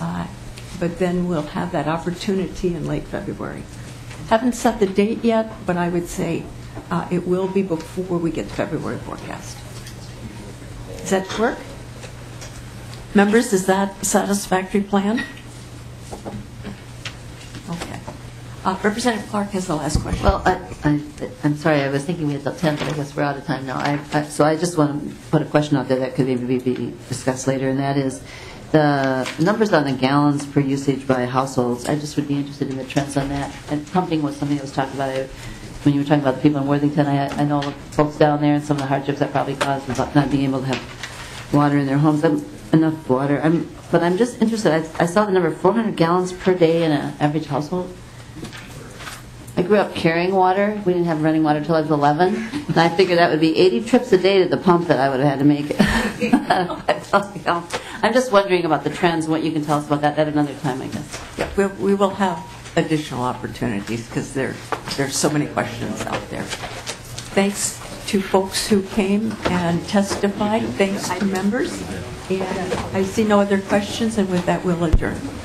but then we'll have that opportunity in late February. Haven't set the date yet, but I would say it will be before we get the February forecast. Does that work? Members, is that a satisfactory plan? Okay. Representative Clark has the last question. Well, I'm sorry, I was thinking we had till 10, but I guess we're out of time now. So I just want to put a question out there that could maybe be discussed later, and that is, The numbers on the gallons per usage by households, I just would be interested in the trends on that. And pumping was something that was talked about when you were talking about the people in Worthington. I know folks down there and some of the hardships that probably caused about not being able to have water in their homes. Enough water. But I'm just interested. I saw the number 400 gallons per day in an average household. I grew up carrying water. We didn't have running water until I was 11. And I figured that would be 80 trips a day to the pump that I would have had to make. I'm just wondering about the trends and what you can tell us about that at another time, I guess. Yeah, we will have additional opportunities because there's so many questions out there. Thanks to folks who came and testified. Thanks to members. And I see no other questions, and with that, we'll adjourn.